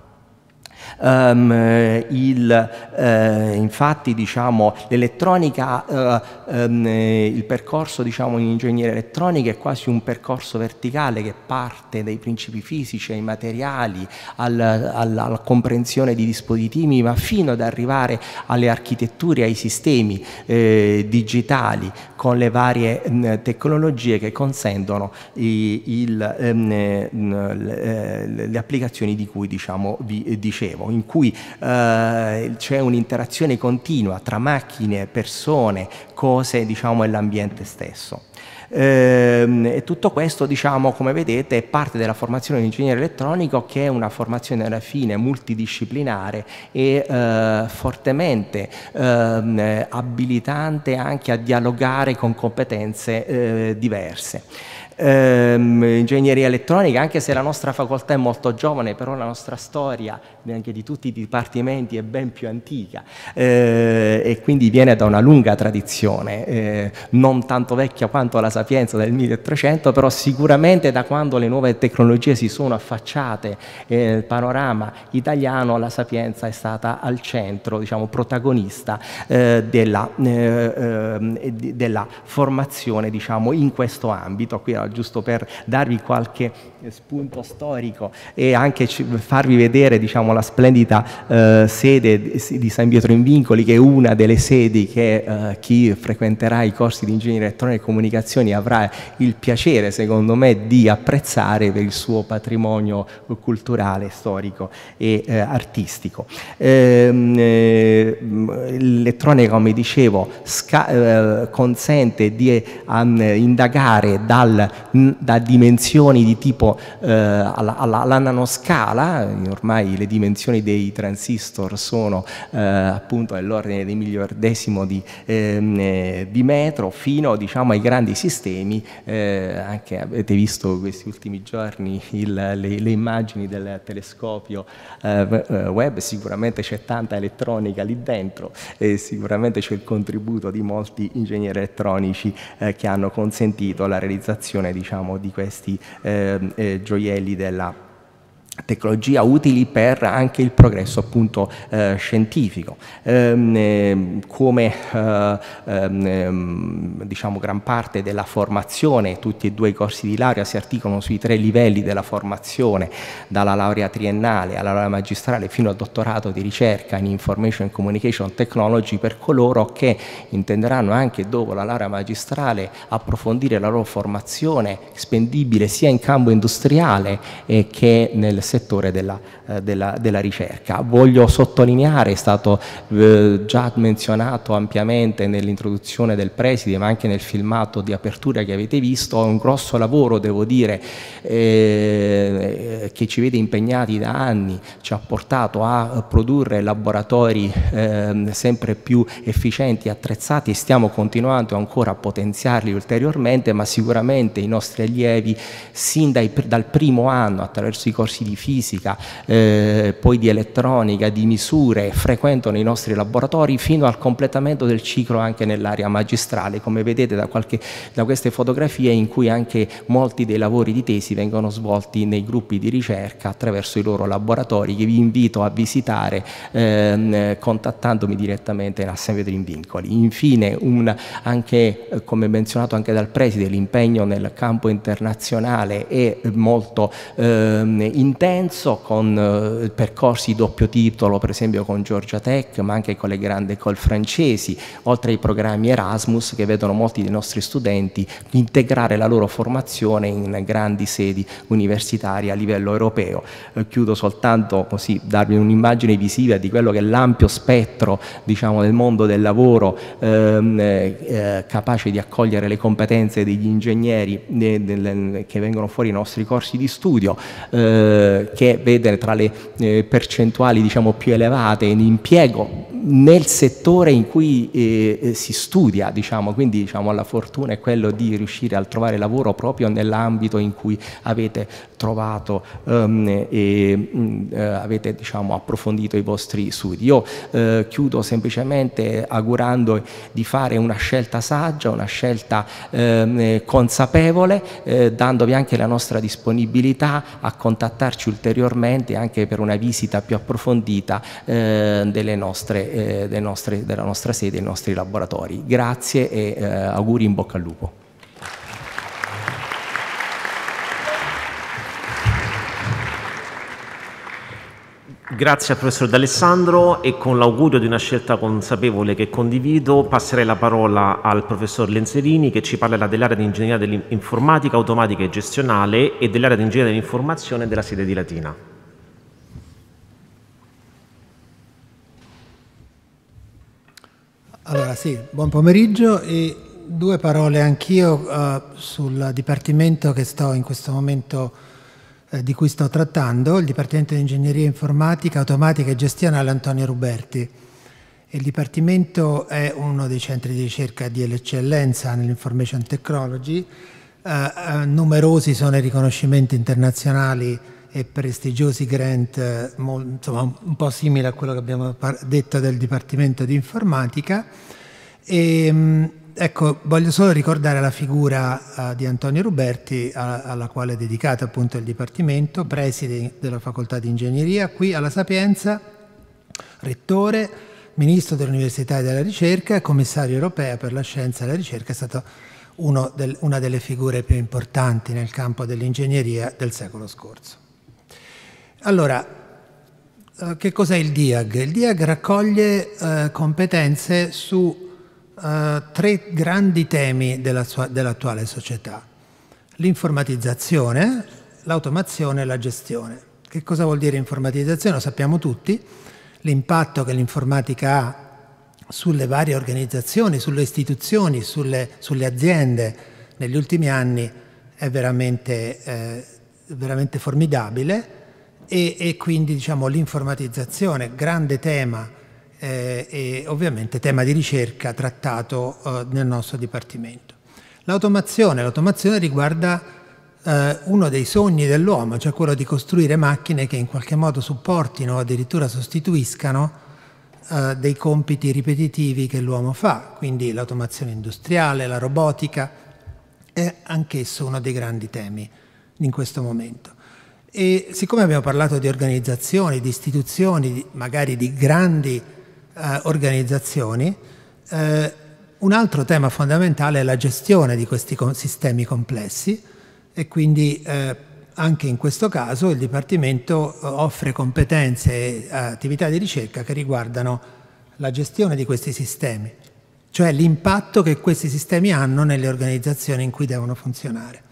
Um, il, eh, infatti, diciamo, l'elettronica, eh, ehm, il percorso, diciamo, in ingegneria elettronica è quasi un percorso verticale che parte dai principi fisici ai materiali, al, al, alla comprensione di dispositivi, ma fino ad arrivare alle architetture, ai sistemi eh, digitali, con le varie mh, tecnologie che consentono i, il, mh, mh, le applicazioni di cui, diciamo, vi dicevo, in cui eh, c'è un'interazione continua tra macchine, persone, cose, diciamo, e l'ambiente stesso. E tutto questo, diciamo, come vedete, è parte della formazione di ingegnere elettronico, che è una formazione alla fine multidisciplinare e eh, fortemente eh, abilitante anche a dialogare con competenze eh, diverse. Ehm, ingegneria elettronica, anche se la nostra facoltà è molto giovane, però la nostra storia anche di tutti i dipartimenti è ben più antica, eh, e quindi viene da una lunga tradizione, eh, non tanto vecchia quanto la Sapienza del mille trecento, però sicuramente da quando le nuove tecnologie si sono affacciate eh, nel panorama italiano, la Sapienza è stata al centro, diciamo, protagonista eh, della, eh, eh, della formazione, diciamo, in questo ambito. Qui giusto per darvi qualche spunto storico e anche farvi vedere, diciamo, la splendida eh, sede di San Pietro in Vincoli, che è una delle sedi che eh, chi frequenterà i corsi di ingegneria elettronica e comunicazioni avrà il piacere, secondo me, di apprezzare per il suo patrimonio culturale, storico e eh, artistico. Ehm, eh, l'elettronica, come dicevo, eh, consente di eh, indagare dal, da dimensioni di tipo Eh, alla, alla, alla nanoscala. Ormai le dimensioni dei transistor sono eh, appunto nell'ordine dei miliardesimo di, ehm, di metro, fino, diciamo, ai grandi sistemi. Eh, anche avete visto questi ultimi giorni il, le, le immagini del telescopio eh, web. Sicuramente c'è tanta elettronica lì dentro, e sicuramente c'è il contributo di molti ingegneri elettronici eh, che hanno consentito la realizzazione, diciamo, di questi eh, Eh, gioielli della, tecnologia utili per anche il progresso appunto eh, scientifico. Ehm, come eh, ehm, diciamo gran parte della formazione, tutti e due i corsi di laurea si articolano sui tre livelli della formazione, dalla laurea triennale alla laurea magistrale fino al dottorato di ricerca in Information and Communication Technology, per coloro che intenderanno anche dopo la laurea magistrale approfondire la loro formazione spendibile sia in campo industriale eh, che nel settore della, eh, della, della ricerca. Voglio sottolineare, è stato eh, già menzionato ampiamente nell'introduzione del preside, ma anche nel filmato di apertura che avete visto, è un grosso lavoro, devo dire, eh, che ci vede impegnati da anni, ci ha portato a produrre laboratori eh, sempre più efficienti, attrezzati, e stiamo continuando ancora a potenziarli ulteriormente, ma sicuramente i nostri allievi sin dai, dal primo anno, attraverso i corsi di fisica, eh, poi di elettronica, di misure, frequentano i nostri laboratori fino al completamento del ciclo anche nell'area magistrale, come vedete da, qualche, da queste fotografie, in cui anche molti dei lavori di tesi vengono svolti nei gruppi di ricerca attraverso i loro laboratori, che vi invito a visitare eh, contattandomi direttamente in Assemblea Trinvincoli. Infine, un, anche eh, come menzionato anche dal preside, l'impegno nel campo internazionale è molto eh, intenso, con eh, percorsi doppio titolo, per esempio con Georgia Tech, ma anche con le grandi école francesi, oltre ai programmi Erasmus, che vedono molti dei nostri studenti integrare la loro formazione in grandi sedi universitarie a livello europeo. Eh, chiudo soltanto così, darvi un'immagine visiva di quello che è l'ampio spettro, diciamo, del mondo del lavoro ehm, eh, capace di accogliere le competenze degli ingegneri de, de, de, che vengono fuori dai nostri corsi di studio, eh, che vede tra le eh, percentuali, diciamo, più elevate in impiego nel settore in cui eh, si studia, diciamo. Quindi, diciamo, la fortuna è quello di riuscire a trovare lavoro proprio nell'ambito in cui avete trovato um, e um, avete, diciamo, approfondito i vostri studi. Io eh, chiudo semplicemente augurando di fare una scelta saggia, una scelta eh, consapevole, eh, dandovi anche la nostra disponibilità a contattarci ulteriormente anche per una visita più approfondita eh, delle nostre Eh, dei nostri, della nostra sede, dei nostri laboratori. Grazie e eh, auguri, in bocca al lupo. Grazie al professor D'Alessandro, e con l'augurio di una scelta consapevole che condivido passerei la parola al professor Lenzerini, che ci parlerà dell'area di ingegneria dell'informatica automatica e gestionale e dell'area di ingegneria dell'informazione della sede di Latina. Allora sì, buon pomeriggio, e due parole anch'io uh, sul dipartimento che sto in questo momento, eh, di cui sto trattando, il Dipartimento di Ingegneria Informatica, Automatica e Gestionale Antonio Ruberti. Il Dipartimento è uno dei centri di ricerca di eccellenza nell'Information Technology, uh, uh, numerosi sono i riconoscimenti internazionali e prestigiosi grant, insomma un po' simile a quello che abbiamo detto del Dipartimento di Informatica. E, ecco, voglio solo ricordare la figura uh, di Antonio Ruberti, a, alla quale è dedicato appunto il Dipartimento, preside della Facoltà di Ingegneria qui alla Sapienza, rettore, ministro dell'Università e della Ricerca, commissario europeo per la scienza e la ricerca. È stato uno del, una delle figure più importanti nel campo dell'ingegneria del secolo scorso. Allora, che cos'è il D I A G? Il D I A G raccoglie eh, competenze su eh, tre grandi temi dell'attuale dell società: l'informatizzazione, l'automazione e la gestione. Che cosa vuol dire informatizzazione? Lo sappiamo tutti, l'impatto che l'informatica ha sulle varie organizzazioni, sulle istituzioni, sulle, sulle aziende negli ultimi anni è veramente, eh, veramente formidabile. E, e quindi, diciamo, l'informatizzazione, grande tema, eh, e ovviamente tema di ricerca trattato eh, nel nostro dipartimento. L'automazione, l'automazione riguarda eh, uno dei sogni dell'uomo, cioè quello di costruire macchine che in qualche modo supportino o addirittura sostituiscano eh, dei compiti ripetitivi che l'uomo fa. Quindi l'automazione industriale, la robotica è anch'esso uno dei grandi temi in questo momento. E siccome abbiamo parlato di organizzazioni, di istituzioni, magari di grandi eh, organizzazioni, eh, un altro tema fondamentale è la gestione di questi sistemi complessi, e quindi eh, anche in questo caso il Dipartimento offre competenze e attività di ricerca che riguardano la gestione di questi sistemi, cioè l'impatto che questi sistemi hanno nelle organizzazioni in cui devono funzionare.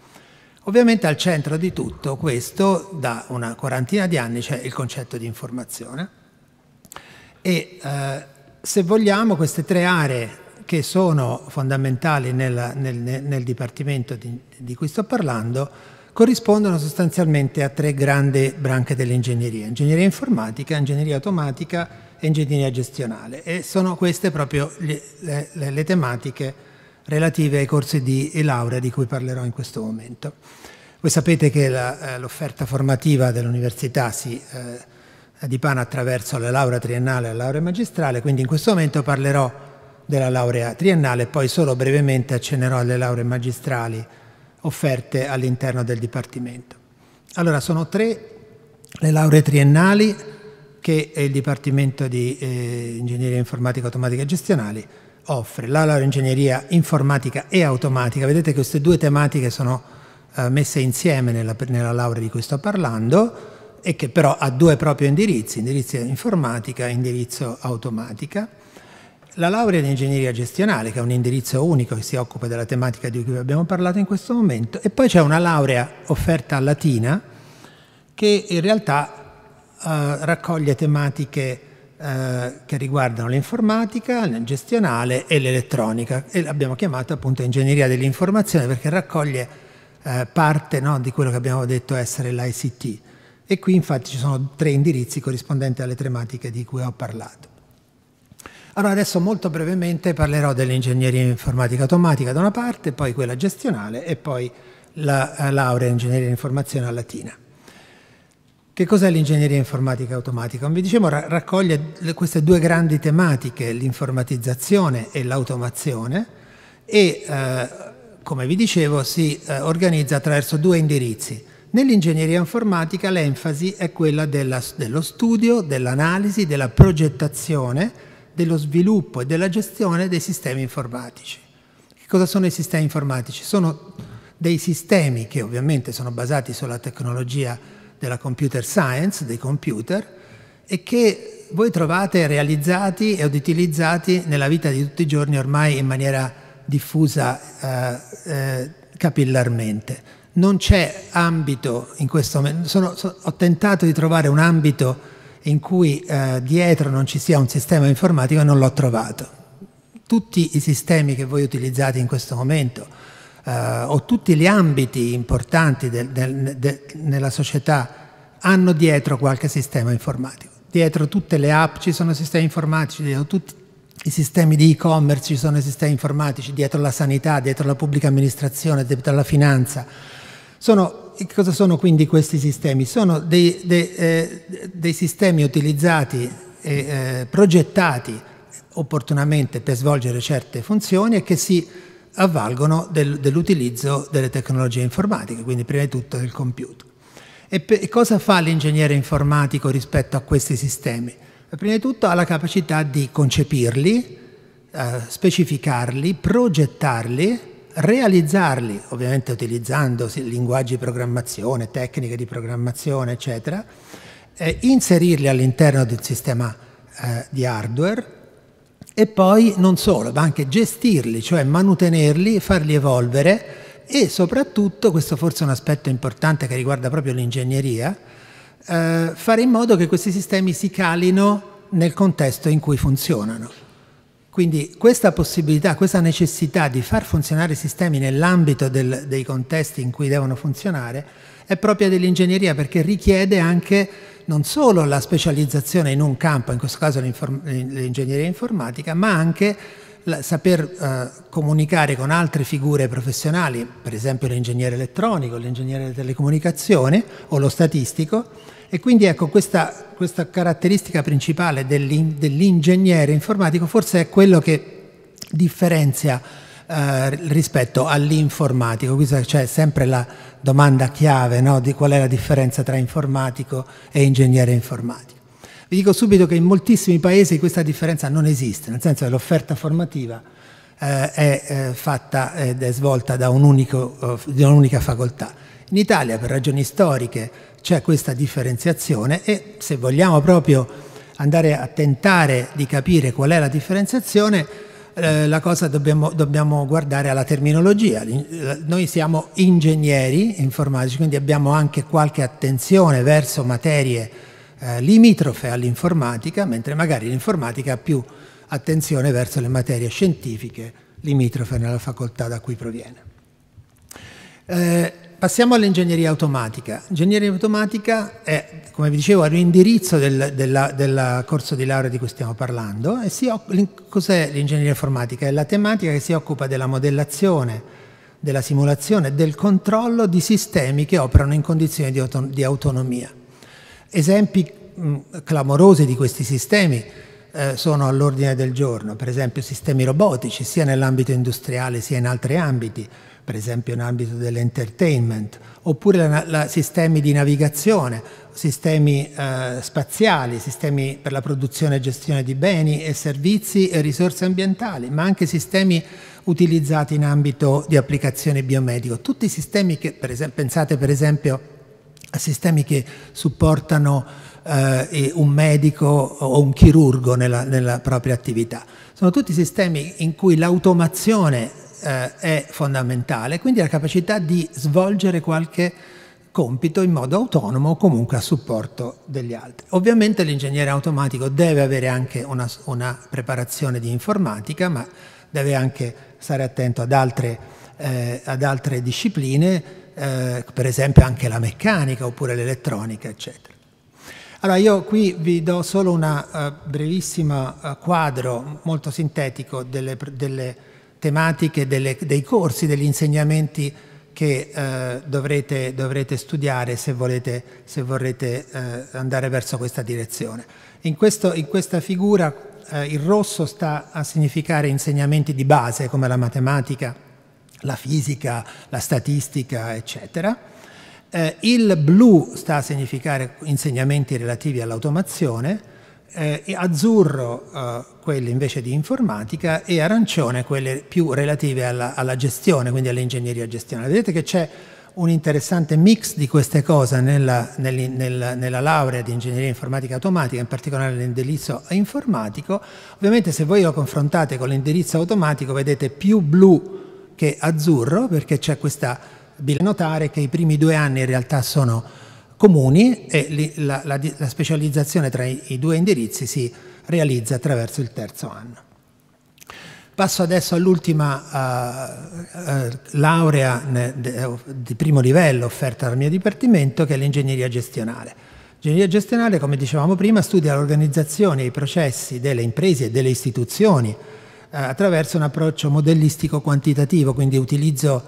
Ovviamente al centro di tutto questo, da una quarantina di anni, c'è il concetto di informazione e eh, se vogliamo queste tre aree che sono fondamentali nel, nel, nel dipartimento di, di cui sto parlando corrispondono sostanzialmente a tre grandi branche dell'ingegneria: ingegneria informatica, ingegneria automatica e ingegneria gestionale, e sono queste proprio le, le, le tematiche relative ai corsi di laurea di cui parlerò in questo momento. Voi sapete che l'offerta eh, formativa dell'università si eh, dipana attraverso la laurea triennale e la laurea magistrale, quindi in questo momento parlerò della laurea triennale e poi solo brevemente accennerò alle lauree magistrali offerte all'interno del Dipartimento. Allora, sono tre le lauree triennali che il Dipartimento di eh, Ingegneria Informatica, Automatica e Gestionali offre: la laurea in ingegneria informatica e automatica. Vedete che queste due tematiche sono eh, messe insieme nella, nella laurea di cui sto parlando, e che però ha due propri indirizzi: indirizzo informatica e indirizzo automatica. La laurea in ingegneria gestionale, che è un indirizzo unico che si occupa della tematica di cui abbiamo parlato in questo momento, e poi c'è una laurea offerta a Latina che in realtà eh, raccoglie tematiche che riguardano l'informatica, il gestionale e l'elettronica, e l'abbiamo chiamata appunto ingegneria dell'informazione perché raccoglie eh, parte no, di quello che abbiamo detto essere l'I C T, e qui infatti ci sono tre indirizzi corrispondenti alle tematiche di cui ho parlato. Allora, adesso molto brevemente parlerò dell'ingegneria informatica automatica da una parte, poi quella gestionale e poi la, la laurea in ingegneria dell'informazione a Latina. Che cos'è l'ingegneria informatica automatica? Come vi dicevo, ra raccoglie queste due grandi tematiche, l'informatizzazione e l'automazione, e eh, come vi dicevo si eh, organizza attraverso due indirizzi. Nell'ingegneria informatica l'enfasi è quella della, dello studio, dell'analisi, della progettazione, dello sviluppo e della gestione dei sistemi informatici. Che cosa sono i sistemi informatici? Sono dei sistemi che ovviamente sono basati sulla tecnologia della computer science, dei computer, e che voi trovate realizzati ed utilizzati nella vita di tutti i giorni ormai in maniera diffusa eh, eh, capillarmente. Non c'è ambito in questo momento, sono, so, ho tentato di trovare un ambito in cui eh, dietro non ci sia un sistema informatico e non l'ho trovato. Tutti i sistemi che voi utilizzate in questo momento, Uh, o tutti gli ambiti importanti del, del, de, nella società hanno dietro qualche sistema informatico. Dietro tutte le app ci sono sistemi informatici, dietro tutti i sistemi di e-commerce ci sono sistemi informatici, dietro la sanità, dietro la pubblica amministrazione, dietro la finanza. Sono, cosa sono quindi questi sistemi? Sono dei, dei, eh, dei sistemi utilizzati e eh, progettati opportunamente per svolgere certe funzioni e che si avvalgono del, dell'utilizzo delle tecnologie informatiche, quindi prima di tutto del computer. E, pe, e cosa fa l'ingegnere informatico rispetto a questi sistemi? Prima di tutto ha la capacità di concepirli, eh, specificarli, progettarli, realizzarli, ovviamente utilizzando linguaggi di programmazione, tecniche di programmazione, eccetera, eh, inserirli all'interno del sistema eh, di hardware. E poi non solo, ma anche gestirli, cioè mantenerli, farli evolvere, e soprattutto, questo forse è un aspetto importante che riguarda proprio l'ingegneria, eh, fare in modo che questi sistemi si calino nel contesto in cui funzionano. Quindi questa possibilità, questa necessità di far funzionare i sistemi nell'ambito dei contesti in cui devono funzionare è propria dell'ingegneria, perché richiede anche non solo la specializzazione in un campo, in questo caso l'ingegneria informatica, ma anche la, saper eh, comunicare con altre figure professionali, per esempio l'ingegnere elettronico, l'ingegnere delle telecomunicazioni o lo statistico. E quindi ecco, questa, questa caratteristica principale dell'ingegnere informatico forse è quello che differenzia eh, rispetto all'informatico. Qui c'è sempre la domanda chiave, no, di qual è la differenza tra informatico e ingegnere informatico. Vi dico subito che in moltissimi paesi questa differenza non esiste, nel senso che l'offerta formativa eh, è eh, fatta ed è svolta da un'unica facoltà. In Italia, per ragioni storiche, c'è questa differenziazione e, se vogliamo proprio andare a tentare di capire qual è la differenziazione, eh, la cosa dobbiamo, dobbiamo guardare alla terminologia. Noi siamo ingegneri informatici, quindi abbiamo anche qualche attenzione verso materie eh, limitrofe all'informatica, mentre magari l'informatica ha più attenzione verso le materie scientifiche limitrofe nella facoltà da cui proviene. Eh, Passiamo all'ingegneria automatica. L'ingegneria automatica è, come vi dicevo, l'indirizzo del della, della corso di laurea di cui stiamo parlando. Cos'è l'ingegneria informatica? È la tematica che si occupa della modellazione, della simulazione e del controllo di sistemi che operano in condizioni di, auton di autonomia. Esempi mh, clamorosi di questi sistemi eh, sono all'ordine del giorno, per esempio sistemi robotici, sia nell'ambito industriale sia in altri ambiti, per esempio in ambito dell'entertainment, oppure la, la, sistemi di navigazione, sistemi eh, spaziali, sistemi per la produzione e gestione di beni e servizi e risorse ambientali, ma anche sistemi utilizzati in ambito di applicazione biomedico. Tutti i sistemi che, per esempio, pensate per esempio a sistemi che supportano eh, un medico o un chirurgo nella, nella propria attività. Sono tutti sistemi in cui l'automazione è fondamentale, quindi la capacità di svolgere qualche compito in modo autonomo o comunque a supporto degli altri. Ovviamente l'ingegnere automatico deve avere anche una, una preparazione di informatica, ma deve anche stare attento ad altre, eh, ad altre discipline, eh, per esempio anche la meccanica oppure l'elettronica, eccetera. Allora, io qui vi do solo una uh, brevissima uh, quadro molto sintetico delle, delle tematiche delle, dei corsi, degli insegnamenti che eh, dovrete, dovrete studiare se, volete, se vorrete eh, andare verso questa direzione. In, questo, in questa figura eh, il rosso sta a significare insegnamenti di base come la matematica, la fisica, la statistica, eccetera. Eh, il blu sta a significare insegnamenti relativi all'automazione, Eh, azzurro eh, quelli invece di informatica e arancione quelle più relative alla, alla gestione, quindi all'ingegneria gestionale. Vedete che c'è un interessante mix di queste cose nella, nel, nella, nella laurea di ingegneria informatica automatica, in particolare l'indirizzo informatico. Ovviamente se voi lo confrontate con l'indirizzo automatico vedete più blu che azzurro, perché c'è questa bilancia. Notare che i primi due anni in realtà sono comuni e la, la, la specializzazione tra i, i due indirizzi si realizza attraverso il terzo anno. Passo adesso all'ultima uh, uh, laurea di primo livello offerta dal mio dipartimento, che è l'ingegneria gestionale. L'ingegneria gestionale, come dicevamo prima, studia l'organizzazione e i processi delle imprese e delle istituzioni uh, attraverso un approccio modellistico quantitativo, quindi utilizzo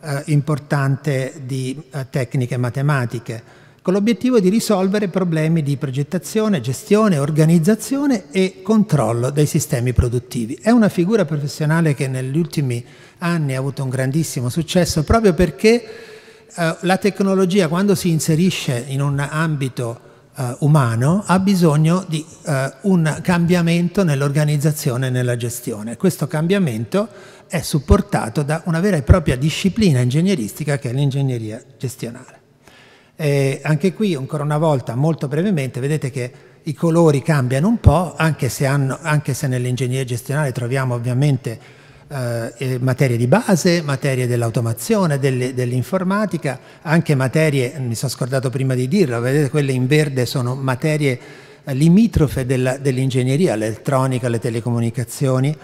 uh, importante di uh, tecniche matematiche, con l'obiettivo di risolvere problemi di progettazione, gestione, organizzazione e controllo dei sistemi produttivi. È una figura professionale che negli ultimi anni ha avuto un grandissimo successo proprio perché eh, la tecnologia, quando si inserisce in un ambito eh, umano, ha bisogno di eh, un cambiamento nell'organizzazione e nella gestione. Questo cambiamento è supportato da una vera e propria disciplina ingegneristica che è l'ingegneria gestionale. Eh, anche qui, ancora una volta, molto brevemente, vedete che i colori cambiano un po', anche se, se nell'ingegneria gestionale troviamo ovviamente eh, materie di base, materie dell'automazione, dell'informatica, anche materie, mi sono scordato prima di dirlo, vedete quelle in verde sono materie limitrofe dell'ingegneria, dell l'elettronica, le telecomunicazioni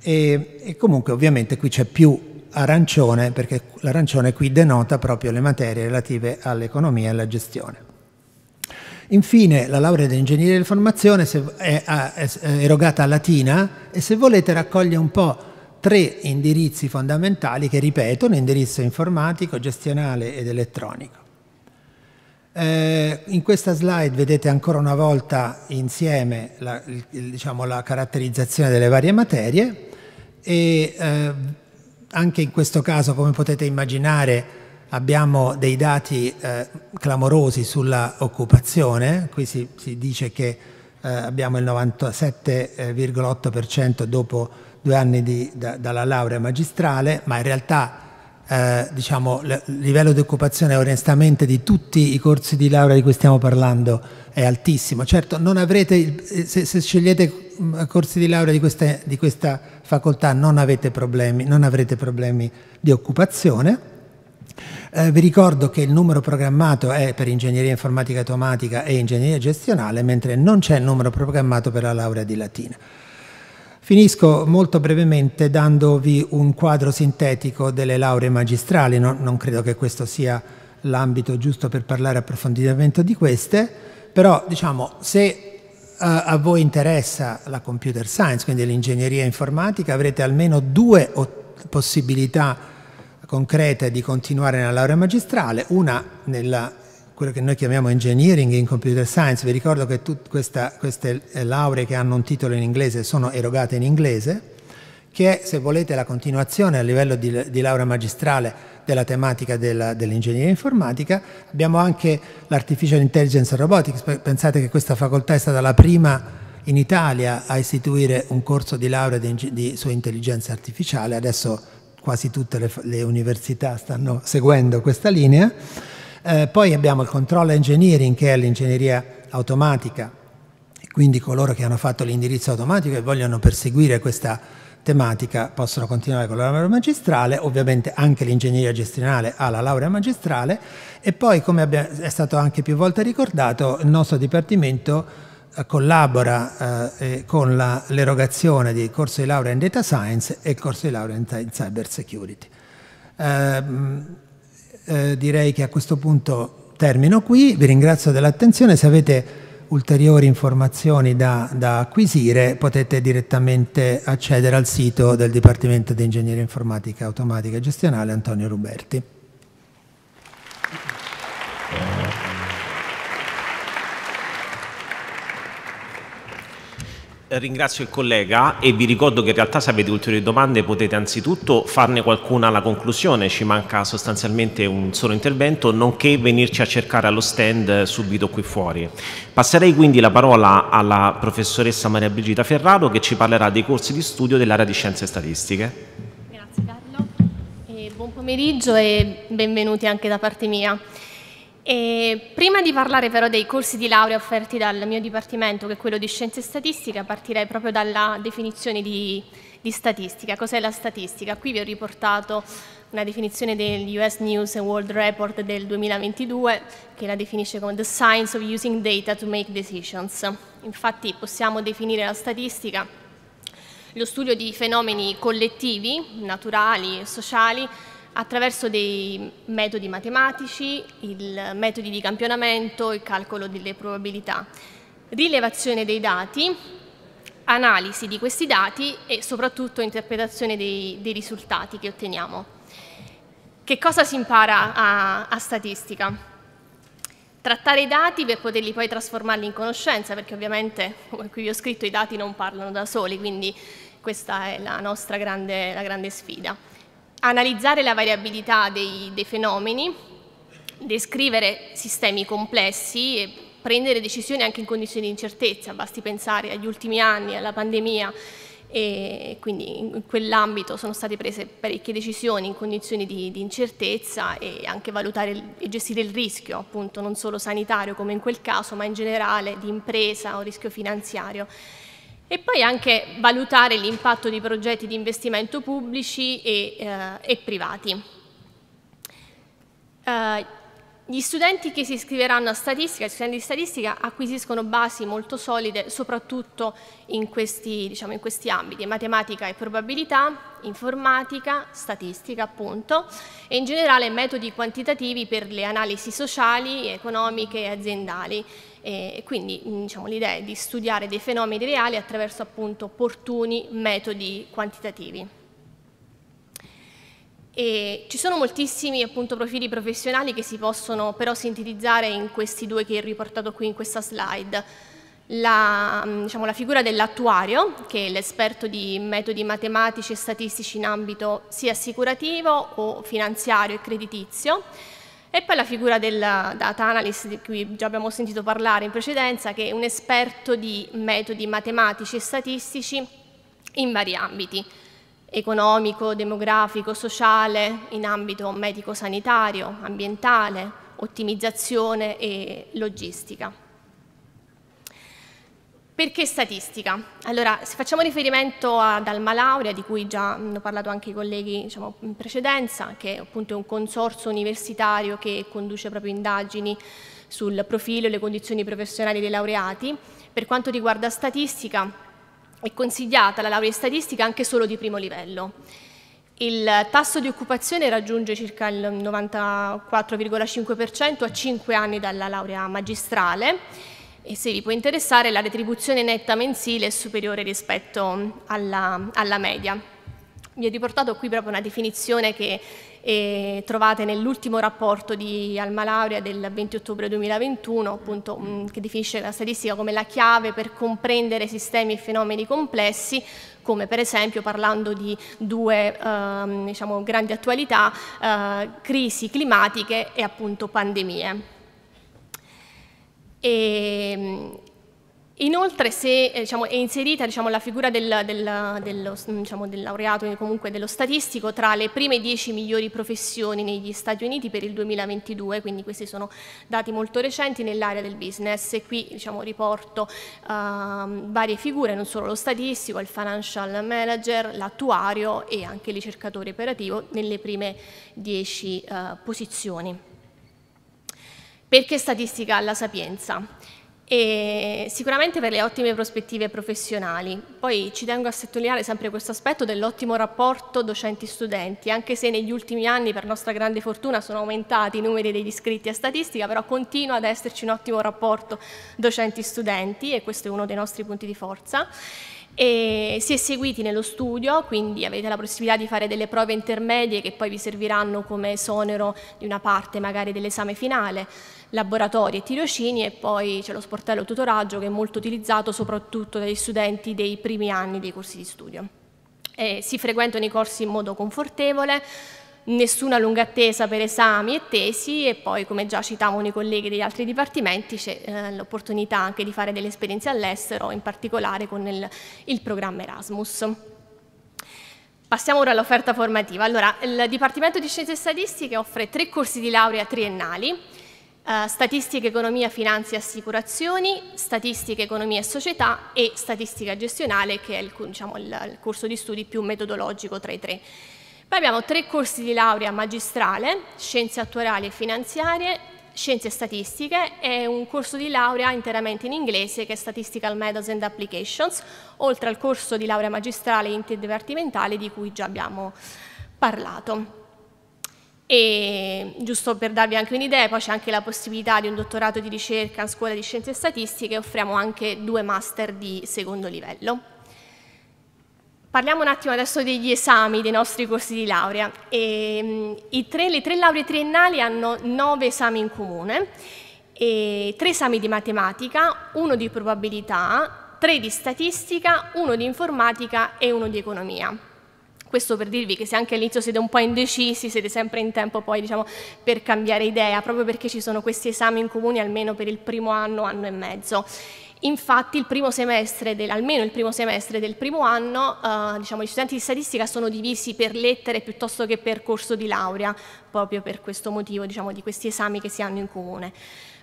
e, e comunque ovviamente qui c'è più arancione, perché l'arancione qui denota proprio le materie relative all'economia e alla gestione. Infine, la laurea in ingegneria dell'informazione è erogata a Latina e, se volete, raccoglie un po' tre indirizzi fondamentali che ripetono: indirizzo informatico, gestionale ed elettronico. Eh, in questa slide vedete ancora una volta insieme la, diciamo, la caratterizzazione delle varie materie e eh, Anche in questo caso, come potete immaginare, abbiamo dei dati eh, clamorosi sulla occupazione. Qui si, si dice che eh, abbiamo il novantasette virgola otto per cento dopo due anni di, da, dalla laurea magistrale, ma in realtà eh, diciamo, il livello di occupazione onestamente di tutti i corsi di laurea di cui stiamo parlando è altissimo. Certo, non avrete, se, se scegliete corsi di laurea di questa, di questa facoltà, non avete problemi, non avrete problemi di occupazione. Eh, vi ricordo che il numero programmato è per ingegneria informatica automatica e ingegneria gestionale, mentre non c'è il numero programmato per la laurea di latina. Finisco molto brevemente dandovi un quadro sintetico delle lauree magistrali. No, non credo che questo sia l'ambito giusto per parlare approfonditamente di queste, però diciamo, se a voi interessa la computer science, quindi l'ingegneria informatica, avrete almeno due possibilità concrete di continuare nella laurea magistrale, una nella quello che noi chiamiamo engineering in computer science. Vi ricordo che questa, queste lauree che hanno un titolo in inglese sono erogate in inglese, che è, se volete, la continuazione a livello di, di laurea magistrale della tematica dell'ingegneria informatica. Abbiamo anche l'Artificial Intelligence Robotics. Pensate che questa facoltà è stata la prima in Italia a istituire un corso di laurea di, di, su intelligenza artificiale. Adesso quasi tutte le, le università stanno seguendo questa linea. Eh, poi abbiamo il Control Engineering, che è l'ingegneria automatica, quindi coloro che hanno fatto l'indirizzo automatico e vogliono perseguire questa tematica possono continuare con la laurea magistrale. Ovviamente anche l'ingegneria gestionale ha la laurea magistrale. E poi, come è stato anche più volte ricordato, il nostro Dipartimento collabora eh, con l'erogazione del corso di laurea in Data Science e il corso di laurea in, in Cyber Security. Eh, eh, direi che a questo punto termino qui. Vi ringrazio dell'attenzione. Se avete ulteriori informazioni da, da acquisire, potete direttamente accedere al sito del Dipartimento di Ingegneria Informatica Automatica e Gestionale Antonio Ruberti. Ringrazio il collega e vi ricordo che in realtà, se avete ulteriori domande, potete anzitutto farne qualcuna alla conclusione, ci manca sostanzialmente un solo intervento, nonché venirci a cercare allo stand subito qui fuori. Passerei quindi la parola alla professoressa Maria Brigida Ferraro, che ci parlerà dei corsi di studio dell'area di scienze statistiche. Grazie Carlo, e buon pomeriggio e benvenuti anche da parte mia. E prima di parlare però dei corsi di laurea offerti dal mio dipartimento, che è quello di scienze statistiche, partirei proprio dalla definizione di, di statistica. Cos'è la statistica? Qui vi ho riportato una definizione del U S News and World Report del duemilaventidue, che la definisce come the science of using data to make decisions. Infatti possiamo definire la statistica lo studio di fenomeni collettivi, naturali e sociali, attraverso dei metodi matematici, i metodi di campionamento, il calcolo delle probabilità, rilevazione dei dati, analisi di questi dati e soprattutto interpretazione dei, dei risultati che otteniamo. Che cosa si impara a, a statistica? Trattare i dati per poterli poi trasformarli in conoscenza, perché ovviamente, come qui vi ho scritto, i dati non parlano da soli, quindi questa è la nostra grande, la grande sfida. Analizzare la variabilità dei, dei fenomeni, descrivere sistemi complessi e prendere decisioni anche in condizioni di incertezza. Basti pensare agli ultimi anni, alla pandemia, e quindi in quell'ambito sono state prese parecchie decisioni in condizioni di, di incertezza, e anche valutare e gestire il rischio, appunto, non solo sanitario come in quel caso, ma in generale di impresa o rischio finanziario. E poi anche valutare l'impatto di progetti di investimento pubblici e, eh, e privati. Eh, gli studenti che si iscriveranno a statistica, gli studenti di statistica, acquisiscono basi molto solide, soprattutto in questi, diciamo, in questi ambiti: matematica e probabilità, informatica, statistica appunto, e in generale metodi quantitativi per le analisi sociali, economiche e aziendali. E quindi, diciamo, l'idea è di studiare dei fenomeni reali attraverso appunto opportuni metodi quantitativi. E ci sono moltissimi appunto profili professionali che si possono però sintetizzare in questi due che ho riportato qui in questa slide. la, diciamo, la figura dell'attuario, che è l'esperto di metodi matematici e statistici in ambito sia assicurativo o finanziario e creditizio, e poi la figura del data analyst, di cui già abbiamo sentito parlare in precedenza, che è un esperto di metodi matematici e statistici in vari ambiti, economico, demografico, sociale, in ambito medico-sanitario, ambientale, ottimizzazione e logistica. Perché statistica? Allora, se facciamo riferimento ad Alma Laurea, di cui già hanno parlato anche i colleghi, diciamo, in precedenza, che è appunto un consorzio universitario che conduce proprio indagini sul profilo e le condizioni professionali dei laureati, per quanto riguarda statistica, è consigliata la laurea in statistica anche solo di primo livello. Il tasso di occupazione raggiunge circa il novantaquattro virgola cinque per cento a cinque anni dalla laurea magistrale e, se vi può interessare, la retribuzione netta mensile è superiore rispetto alla, alla media. Vi ho riportato qui proprio una definizione che eh, trovate nell'ultimo rapporto di Alma Laurea del venti ottobre duemilaventuno, appunto, mh, che definisce la statistica come la chiave per comprendere sistemi e fenomeni complessi, come per esempio, parlando di due eh, diciamo, grandi attualità, eh, crisi climatiche e appunto pandemie. E, Inoltre, se eh, diciamo, è inserita diciamo, la figura del, del, dello, diciamo, del laureato e comunque dello statistico tra le prime dieci migliori professioni negli Stati Uniti per il duemilaventidue, quindi questi sono dati molto recenti nell'area del business, e qui diciamo, riporto eh, varie figure, non solo lo statistico, il financial manager, l'attuario e anche il ricercatore operativo nelle prime dieci eh, posizioni. Perché statistica alla Sapienza? E sicuramente per le ottime prospettive professionali. Poi ci tengo a sottolineare sempre questo aspetto dell'ottimo rapporto docenti-studenti, anche se negli ultimi anni, per nostra grande fortuna, sono aumentati i numeri degli iscritti a statistica, però continua ad esserci un ottimo rapporto docenti-studenti e questo è uno dei nostri punti di forza. E si è seguiti nello studio, quindi avete la possibilità di fare delle prove intermedie che poi vi serviranno come esonero di una parte magari dell'esame finale, laboratori e tirocini, e poi c'è lo sportello tutoraggio che è molto utilizzato soprattutto dagli studenti dei primi anni dei corsi di studio. E si frequentano i corsi in modo confortevole, nessuna lunga attesa per esami e tesi, e poi, come già citavano i colleghi degli altri dipartimenti, c'è eh, l'opportunità anche di fare delle esperienze all'estero, in particolare con il, il programma Erasmus. Passiamo ora all'offerta formativa. Allora, il Dipartimento di Scienze e Statistiche offre tre corsi di laurea triennali: eh, Statistica, Economia, Finanza e Assicurazioni, Statistica, Economia e Società e Statistica Gestionale, che è il, diciamo, il, il corso di studi più metodologico tra i tre. Poi abbiamo tre corsi di laurea magistrale, scienze attuariali e finanziarie, scienze statistiche e un corso di laurea interamente in inglese che è Statistical Methods and Applications, oltre al corso di laurea magistrale interdipartimentale di cui già abbiamo parlato. E giusto per darvi anche un'idea, poi c'è anche la possibilità di un dottorato di ricerca in scuola di scienze statistiche e offriamo anche due master di secondo livello. Parliamo un attimo adesso degli esami dei nostri corsi di laurea. E, i tre, le tre lauree triennali hanno nove esami in comune, e tre esami di matematica, uno di probabilità, tre di statistica, uno di informatica e uno di economia. Questo per dirvi che se anche all'inizio siete un po' indecisi, siete sempre in tempo poi, diciamo, per cambiare idea, proprio perché ci sono questi esami in comune almeno per il primo anno, anno e mezzo. Infatti, il primo semestre del, almeno il primo semestre del primo anno, eh, diciamo, gli studenti di statistica sono divisi per lettere piuttosto che per corso di laurea, proprio per questo motivo, diciamo, di questi esami che si hanno in comune.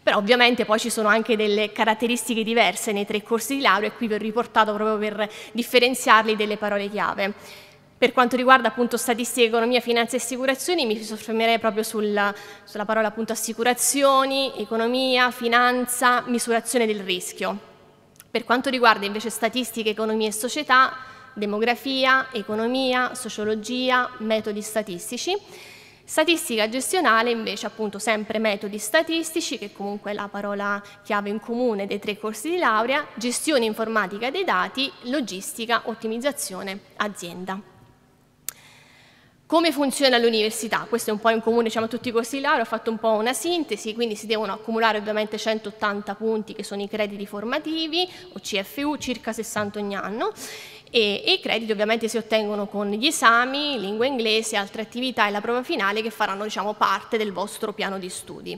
Però ovviamente poi ci sono anche delle caratteristiche diverse nei tre corsi di laurea, e qui vi ho riportato proprio per differenziarli delle parole chiave. Per quanto riguarda appunto statistica, economia, finanza e assicurazioni, mi soffermerei proprio sulla, sulla parola appunto assicurazioni, economia, finanza, misurazione del rischio. Per quanto riguarda invece statistica, economia e società, demografia, economia, sociologia, metodi statistici. Statistica gestionale invece appunto sempre metodi statistici, che comunque è la parola chiave in comune dei tre corsi di laurea, gestione informatica dei dati, logistica, ottimizzazione, azienda. Come funziona l'università? Questo è un po' in comune, diciamo, a tutti i corsi di laurea, ho fatto un po' una sintesi, quindi si devono accumulare ovviamente centottanta punti che sono i crediti formativi o C F U, circa sessanta ogni anno, e, e i crediti ovviamente si ottengono con gli esami, lingua inglese, altre attività e la prova finale che faranno, diciamo, parte del vostro piano di studi.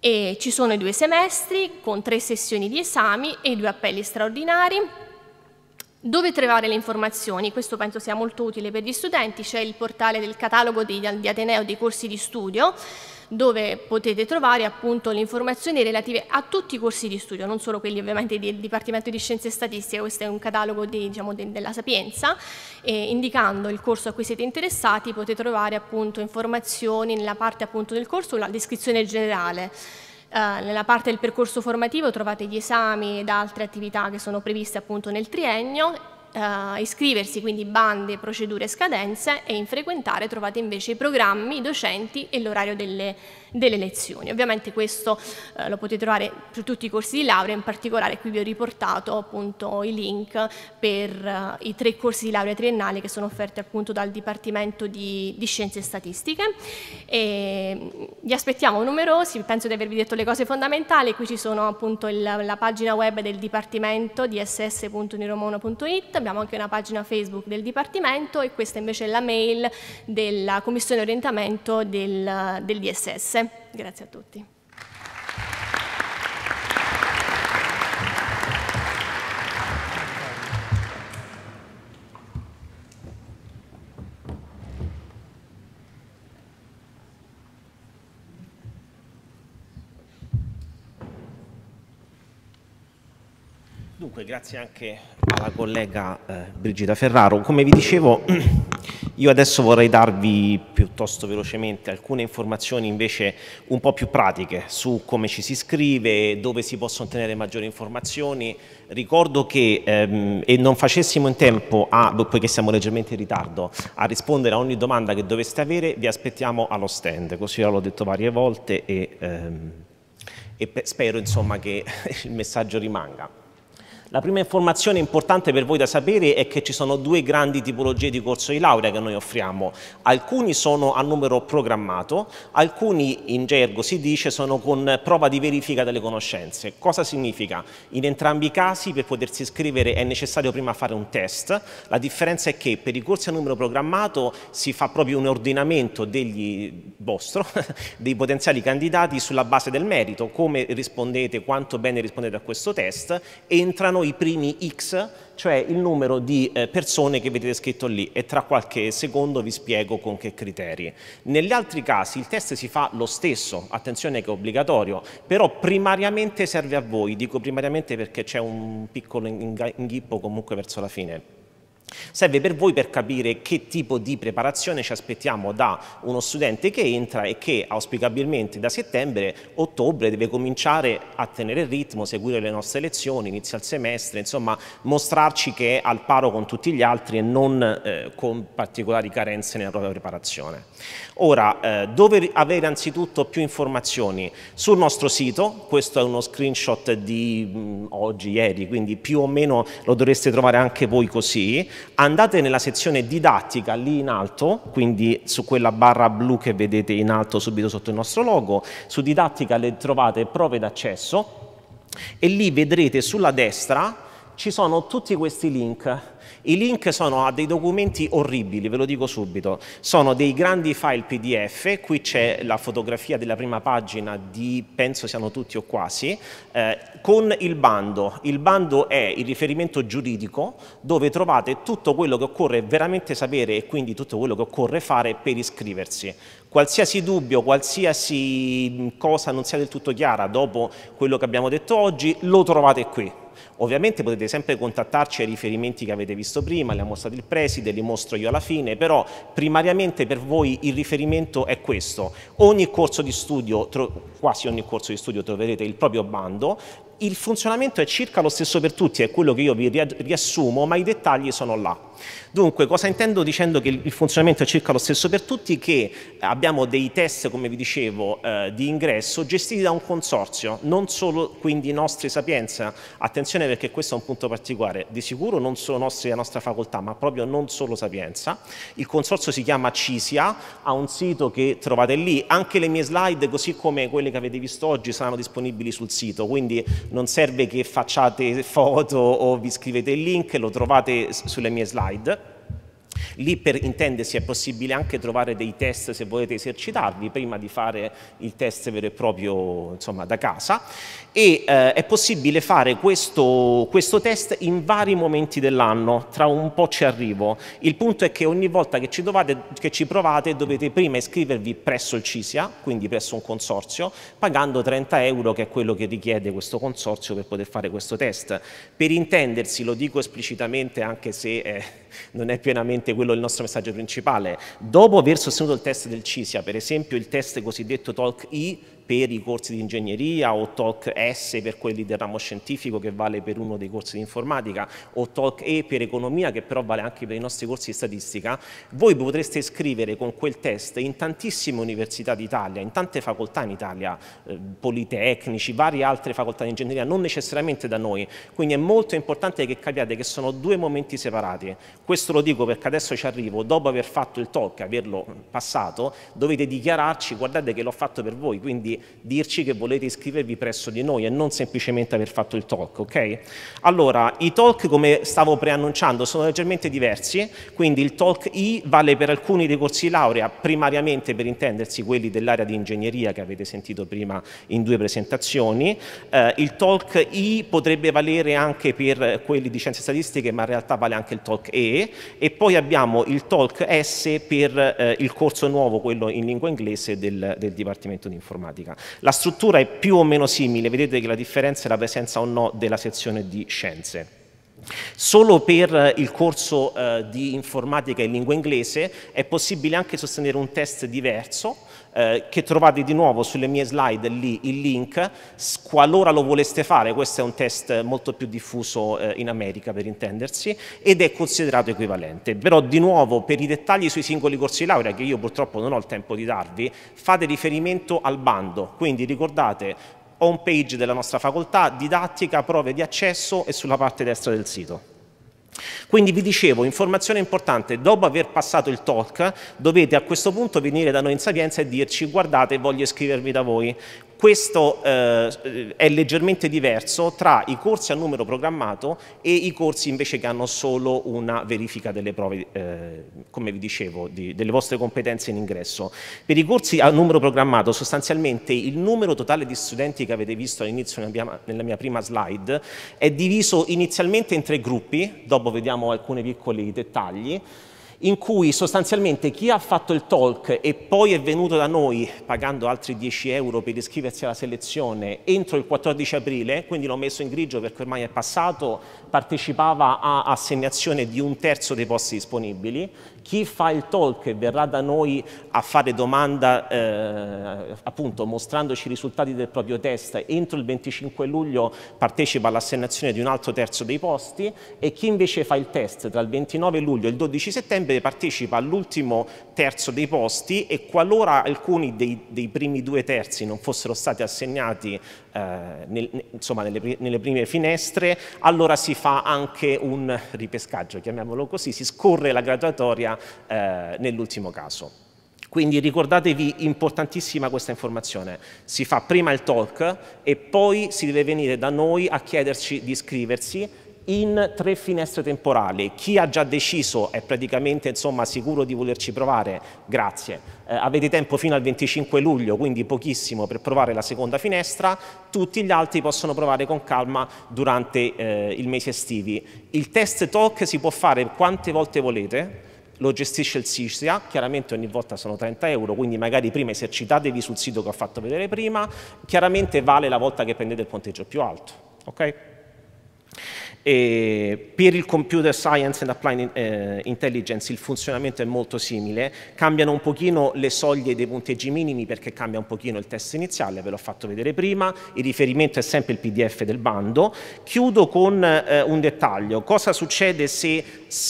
E ci sono i due semestri con tre sessioni di esami e due appelli straordinari. Dove trovare le informazioni? Questo penso sia molto utile per gli studenti. C'è il portale del catalogo di, di Ateneo dei corsi di studio, dove potete trovare appunto le informazioni relative a tutti i corsi di studio, non solo quelli ovviamente del Dipartimento di Scienze e Statistica. Questo è un catalogo di, diciamo, de, della Sapienza, e indicando il corso a cui siete interessati potete trovare appunto informazioni nella parte appunto del corso, la descrizione generale. Uh, nella parte del percorso formativo trovate gli esami ed altre attività che sono previste appunto nel triennio, uh, iscriversi, quindi bande, procedure e scadenze, e in frequentare trovate invece i programmi, i docenti e l'orario delle, delle lezioni. Ovviamente questo uh, lo potete trovare su tutti i corsi di laurea, in particolare qui vi ho riportato appunto i link per uh, i tre corsi di laurea triennale che sono offerti appunto dal Dipartimento di, di Scienze e Statistiche. E vi aspettiamo numerosi, penso di avervi detto le cose fondamentali. Qui ci sono appunto il, la pagina web del Dipartimento, d s s punto uniromano punto it, abbiamo anche una pagina Facebook del Dipartimento e questa invece è la mail della Commissione Orientamento del, del D S S. Grazie a tutti. Dunque, grazie anche alla collega eh, Brigida Ferraro. Come vi dicevo, io adesso vorrei darvi piuttosto velocemente alcune informazioni invece un po' più pratiche su come ci si iscrive, dove si possono ottenere maggiori informazioni. Ricordo che ehm, e non facessimo in tempo, a, poiché siamo leggermente in ritardo, a rispondere a ogni domanda che doveste avere, vi aspettiamo allo stand, così io l'ho detto varie volte e, ehm, e spero insomma che il messaggio rimanga. La prima informazione importante per voi da sapere è che ci sono due grandi tipologie di corso di laurea che noi offriamo. Alcuni sono a numero programmato, alcuni in gergo si dice sono con prova di verifica delle conoscenze. Cosa significa? In entrambi i casi per potersi iscrivere è necessario prima fare un test. La differenza è che per i corsi a numero programmato si fa proprio un ordinamento degli vostro, dei potenziali candidati sulla base del merito, come rispondete, quanto bene rispondete a questo test, entrano i primi X, cioè il numero di persone che vedete scritto lì, e tra qualche secondo vi spiego con che criteri. Negli altri casi il test si fa lo stesso, attenzione che è obbligatorio, però primariamente serve a voi, dico primariamente perché c'è un piccolo inghippo comunque verso la fine. Serve per voi per capire che tipo di preparazione ci aspettiamo da uno studente che entra e che auspicabilmente da settembre, ottobre deve cominciare a tenere il ritmo, seguire le nostre lezioni, inizia il semestre, insomma mostrarci che è al paro con tutti gli altri e non eh, con particolari carenze nella propria preparazione. Ora, eh, dove avere anzitutto più informazioni? Sul nostro sito, questo è uno screenshot di mh, oggi, ieri, quindi più o meno lo dovreste trovare anche voi così. Andate nella sezione didattica lì in alto, quindi su quella barra blu che vedete in alto subito sotto il nostro logo. Su didattica le trovate prove d'accesso e lì vedrete sulla destra ci sono tutti questi link. I link sono a dei documenti orribili, ve lo dico subito, sono dei grandi file P D F, qui c'è la fotografia della prima pagina di, penso siano tutti o quasi, eh, con il bando. Il bando è il riferimento giuridico dove trovate tutto quello che occorre veramente sapere e quindi tutto quello che occorre fare per iscriversi. Qualsiasi dubbio, qualsiasi cosa non sia del tutto chiara dopo quello che abbiamo detto oggi, lo trovate qui. Ovviamente potete sempre contattarci ai riferimenti che avete visto prima, li ha mostrati il preside, li mostro io alla fine, però primariamente per voi il riferimento è questo. Ogni corso di studio, quasi ogni corso di studio troverete il proprio bando. Il funzionamento è circa lo stesso per tutti, è quello che io vi riassumo, ma i dettagli sono là. Dunque, cosa intendo dicendo che il funzionamento è circa lo stesso per tutti? Che abbiamo dei test, come vi dicevo, eh, di ingresso gestiti da un consorzio, non solo quindi i nostri Sapienza, attenzione perché questo è un punto particolare, di sicuro non solo nostri la nostra facoltà, ma proprio non solo Sapienza. Il consorzio si chiama Cisia, ha un sito che trovate lì, anche le mie slide, così come quelle che avete visto oggi, saranno disponibili sul sito, quindi non serve che facciate foto o vi scrivete il link, lo trovate sulle mie slide. Lì, per intendersi, è possibile anche trovare dei test se volete esercitarvi prima di fare il test vero e proprio, insomma, da casa, e eh, è possibile fare questo, questo test in vari momenti dell'anno, tra un po' ci arrivo. Il punto è che ogni volta che ci, dovate, che ci provate dovete prima iscrivervi presso il Cisia, quindi presso un consorzio, pagando trenta euro, che è quello che richiede questo consorzio per poter fare questo test. Per intendersi, lo dico esplicitamente anche se eh, non è pienamente quello è il nostro messaggio principale. Dopo aver sostenuto il test del Cisia, per esempio il test cosiddetto TOLC-I per i corsi di ingegneria, o TOLC-S per quelli del ramo scientifico che vale per uno dei corsi di informatica, o TOLC-E per economia che però vale anche per i nostri corsi di statistica, voi potreste iscrivere con quel test in tantissime università d'Italia, in tante facoltà in Italia, eh, politecnici, varie altre facoltà di ingegneria, non necessariamente da noi, quindi è molto importante che capiate che sono due momenti separati. Questo lo dico perché adesso ci arrivo, dopo aver fatto il TOLC, averlo passato, dovete dichiararci, guardate che l'ho fatto per voi, quindi dirci che volete iscrivervi presso di noi e non semplicemente aver fatto il TOLC, ok? Allora, i TOLC, come stavo preannunciando, sono leggermente diversi, quindi il TOLC-I vale per alcuni dei corsi di laurea, primariamente, per intendersi, quelli dell'area di ingegneria che avete sentito prima in due presentazioni. Eh, il TOLC-I potrebbe valere anche per quelli di scienze statistiche, ma in realtà vale anche il TOLC-E, e poi abbiamo il TOLC-S per eh, il corso nuovo, quello in lingua inglese del, del Dipartimento di Informatica. La struttura è più o meno simile, vedete che la differenza è la presenza o no della sezione di scienze. Solo per il corso eh, di informatica in lingua inglese è possibile anche sostenere un test diverso, eh, che trovate di nuovo sulle mie slide lì il link, qualora lo voleste fare. Questo è un test molto più diffuso eh, in America, per intendersi, ed è considerato equivalente. Però di nuovo, per i dettagli sui singoli corsi di laurea, che io purtroppo non ho il tempo di darvi, fate riferimento al bando, quindi ricordate home page della nostra facoltà, didattica, prove di accesso, e sulla parte destra del sito. Quindi vi dicevo, informazione importante, dopo aver passato il TOLC dovete a questo punto venire da noi in Sapienza e dirci: guardate, voglio iscrivervi da voi. Questo eh, è leggermente diverso tra i corsi a numero programmato e i corsi invece che hanno solo una verifica delle prove, eh, come vi dicevo, di, delle vostre competenze in ingresso. Per i corsi a numero programmato, sostanzialmente il numero totale di studenti che avete visto all'inizio nella, nella mia prima slide è diviso inizialmente in tre gruppi, dopo vediamo alcuni piccoli dettagli, in cui sostanzialmente chi ha fatto il TOLC e poi è venuto da noi pagando altri dieci euro per iscriversi alla selezione entro il quattordici aprile, quindi l'ho messo in grigio perché ormai è passato, partecipava a assegnazione di un terzo dei posti disponibili. Chi fa il TOLC e verrà da noi a fare domanda, eh, appunto mostrandoci i risultati del proprio test, entro il venticinque luglio partecipa all'assegnazione di un altro terzo dei posti, e chi invece fa il test tra il ventinove luglio e il dodici settembre partecipa all'ultimo terzo dei posti, e qualora alcuni dei, dei primi due terzi non fossero stati assegnati eh, nel, insomma, nelle, nelle prime finestre, allora si fa anche un ripescaggio, chiamiamolo così, si scorre la graduatoria Eh, nell'ultimo caso. Quindi ricordatevi, importantissima questa informazione, si fa prima il TOLC e poi si deve venire da noi a chiederci di iscriversi in tre finestre temporali. Chi ha già deciso è praticamente, insomma, sicuro di volerci provare, grazie. Eh, avete tempo fino al venticinque luglio, quindi pochissimo, per provare la seconda finestra. Tutti gli altri possono provare con calma durante eh, il mese estivi. Il test TOLC si può fare quante volte volete, lo gestisce il Cisia, chiaramente ogni volta sono trenta euro, quindi magari prima esercitatevi sul sito che ho fatto vedere prima, chiaramente vale la volta che prendete il punteggio più alto, ok? E per il computer science and applied intelligence il funzionamento è molto simile, cambiano un pochino le soglie dei punteggi minimi perché cambia un pochino il test iniziale, ve l'ho fatto vedere prima, il riferimento è sempre il P D F del bando. Chiudo con eh, un dettaglio: cosa succede se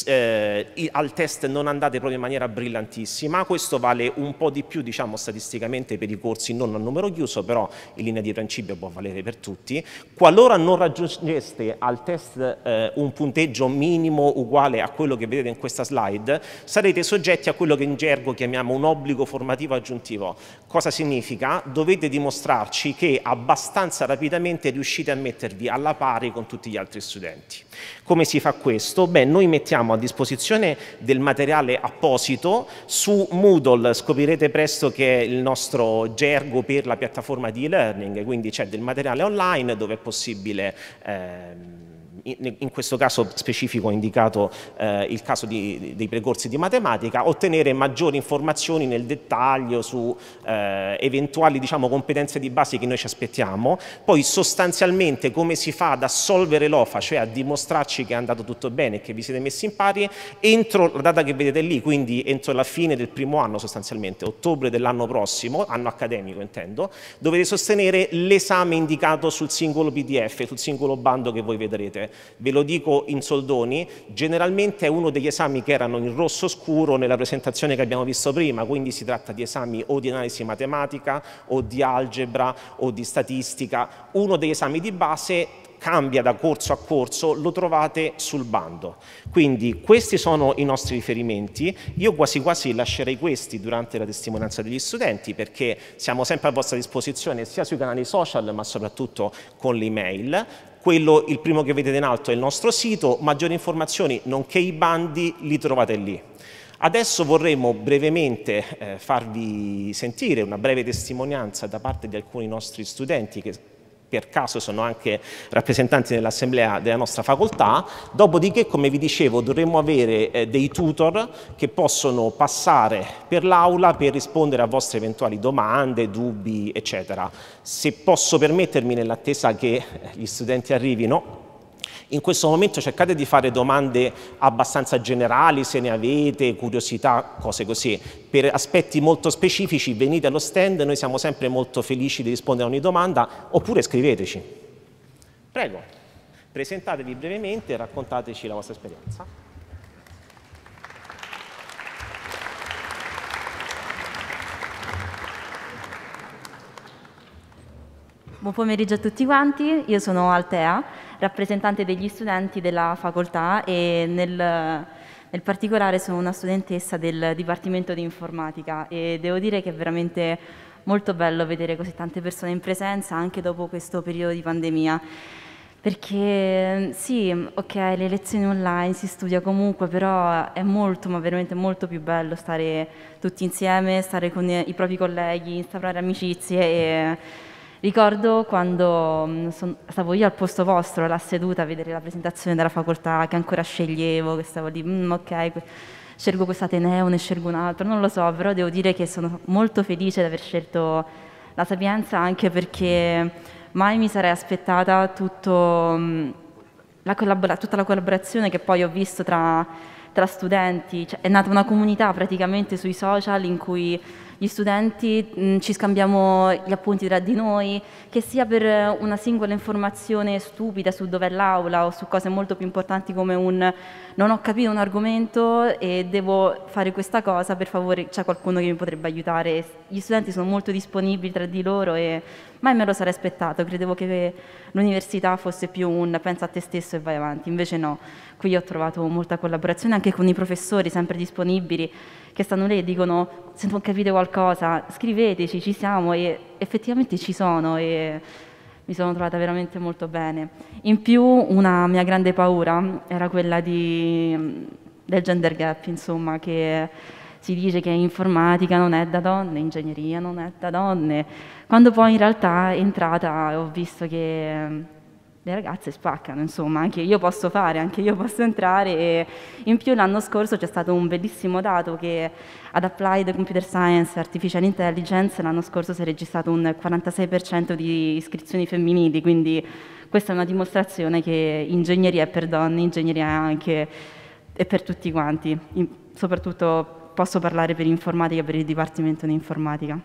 eh, al test non andate proprio in maniera brillantissima? Questo vale un po' di più, diciamo, statisticamente per i corsi non a numero chiuso, però in linea di principio può valere per tutti. Qualora non raggiungeste al test un punteggio minimo uguale a quello che vedete in questa slide, sarete soggetti a quello che in gergo chiamiamo un obbligo formativo aggiuntivo. Cosa significa? Dovete dimostrarci che abbastanza rapidamente riuscite a mettervi alla pari con tutti gli altri studenti. Come si fa questo? Beh, noi mettiamo a disposizione del materiale apposito su Moodle, scoprirete presto che è il nostro gergo per la piattaforma di e-learning, quindi c'è del materiale online dove è possibile ehm, in questo caso specifico ho indicato eh, il caso di, dei percorsi di matematica, ottenere maggiori informazioni nel dettaglio su eh, eventuali, diciamo, competenze di base che noi ci aspettiamo. Poi sostanzialmente come si fa ad assolvere l'O F A, cioè a dimostrarci che è andato tutto bene e che vi siete messi in pari, entro la data che vedete lì, quindi entro la fine del primo anno sostanzialmente, ottobre dell'anno prossimo, anno accademico intendo, dovete sostenere l'esame indicato sul singolo P D F, sul singolo bando che voi vedrete. Ve lo dico in soldoni, generalmente è uno degli esami che erano in rosso scuro nella presentazione che abbiamo visto prima, quindi si tratta di esami o di analisi matematica o di algebra o di statistica. Uno degli esami di base cambia da corso a corso, lo trovate sul bando. Quindi questi sono i nostri riferimenti, io quasi quasi lascerei questi durante la testimonianza degli studenti perché siamo sempre a vostra disposizione sia sui canali social ma soprattutto con l'email. Quello, il primo che vedete in alto è il nostro sito, maggiori informazioni nonché i bandi li trovate lì. Adesso vorremmo brevemente eh, farvi sentire una breve testimonianza da parte di alcuni nostri studenti che per caso sono anche rappresentanti dell'assemblea della nostra facoltà, dopodiché come vi dicevo dovremmo avere eh, dei tutor che possono passare per l'aula per rispondere a vostre eventuali domande, dubbi eccetera. Se posso permettermi, nell'attesa che gli studenti arrivino, in questo momento cercate di fare domande abbastanza generali, se ne avete, curiosità, cose così. Per aspetti molto specifici venite allo stand, noi siamo sempre molto felici di rispondere a ogni domanda, oppure scriveteci. Prego, presentatevi brevemente e raccontateci la vostra esperienza. Buon pomeriggio a tutti quanti, io sono Altea, rappresentante degli studenti della facoltà e nel, nel particolare sono una studentessa del Dipartimento di Informatica e devo dire che è veramente molto bello vedere così tante persone in presenza anche dopo questo periodo di pandemia, perché sì, ok, le lezioni online si studia comunque, però è molto, ma veramente molto più bello stare tutti insieme, stare con i propri colleghi, instaurare amicizie e... Ricordo quando son, stavo io al posto vostro, la seduta, a vedere la presentazione della facoltà, che ancora sceglievo, che stavo lì, mm, ok, scelgo quest'Ateneo, ne scelgo un altro, non lo so, però devo dire che sono molto felice di aver scelto la Sapienza, anche perché mai mi sarei aspettata tutto, la collabora, tutta la collaborazione che poi ho visto tra, tra studenti. Cioè, è nata una comunità praticamente sui social in cui gli studenti mh, ci scambiamo gli appunti tra di noi, che sia per una singola informazione stupida su dov'è l'aula o su cose molto più importanti come un non ho capito un argomento e devo fare questa cosa, per favore c'è qualcuno che mi potrebbe aiutare. Gli studenti sono molto disponibili tra di loro e mai me lo sarei aspettato, credevo che l'università fosse più un pensa a te stesso e vai avanti, invece no. Qui ho trovato molta collaborazione anche con i professori sempre disponibili, che stanno lì e dicono se non capite qualcosa scriveteci, ci siamo, e effettivamente ci sono e mi sono trovata veramente molto bene. In più una mia grande paura era quella di, del gender gap, insomma, che si dice che informatica non è da donne, ingegneria non è da donne, quando poi in realtà è entrata ho visto che le ragazze spaccano, insomma, anche io posso fare, anche io posso entrare. E in più l'anno scorso c'è stato un bellissimo dato che ad Applied Computer Science e Artificial Intelligence l'anno scorso si è registrato un quarantasei per cento di iscrizioni femminili, quindi questa è una dimostrazione che ingegneria è per donne, ingegneria anche è per tutti quanti, in, soprattutto posso parlare per informatica, per il dipartimento di informatica.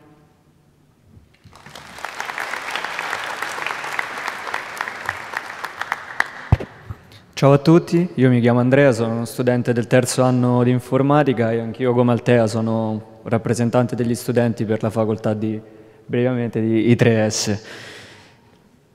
Ciao a tutti, io mi chiamo Andrea, sono uno studente del terzo anno di informatica e anch'io come Altea sono rappresentante degli studenti per la facoltà di, brevemente, di I tre S.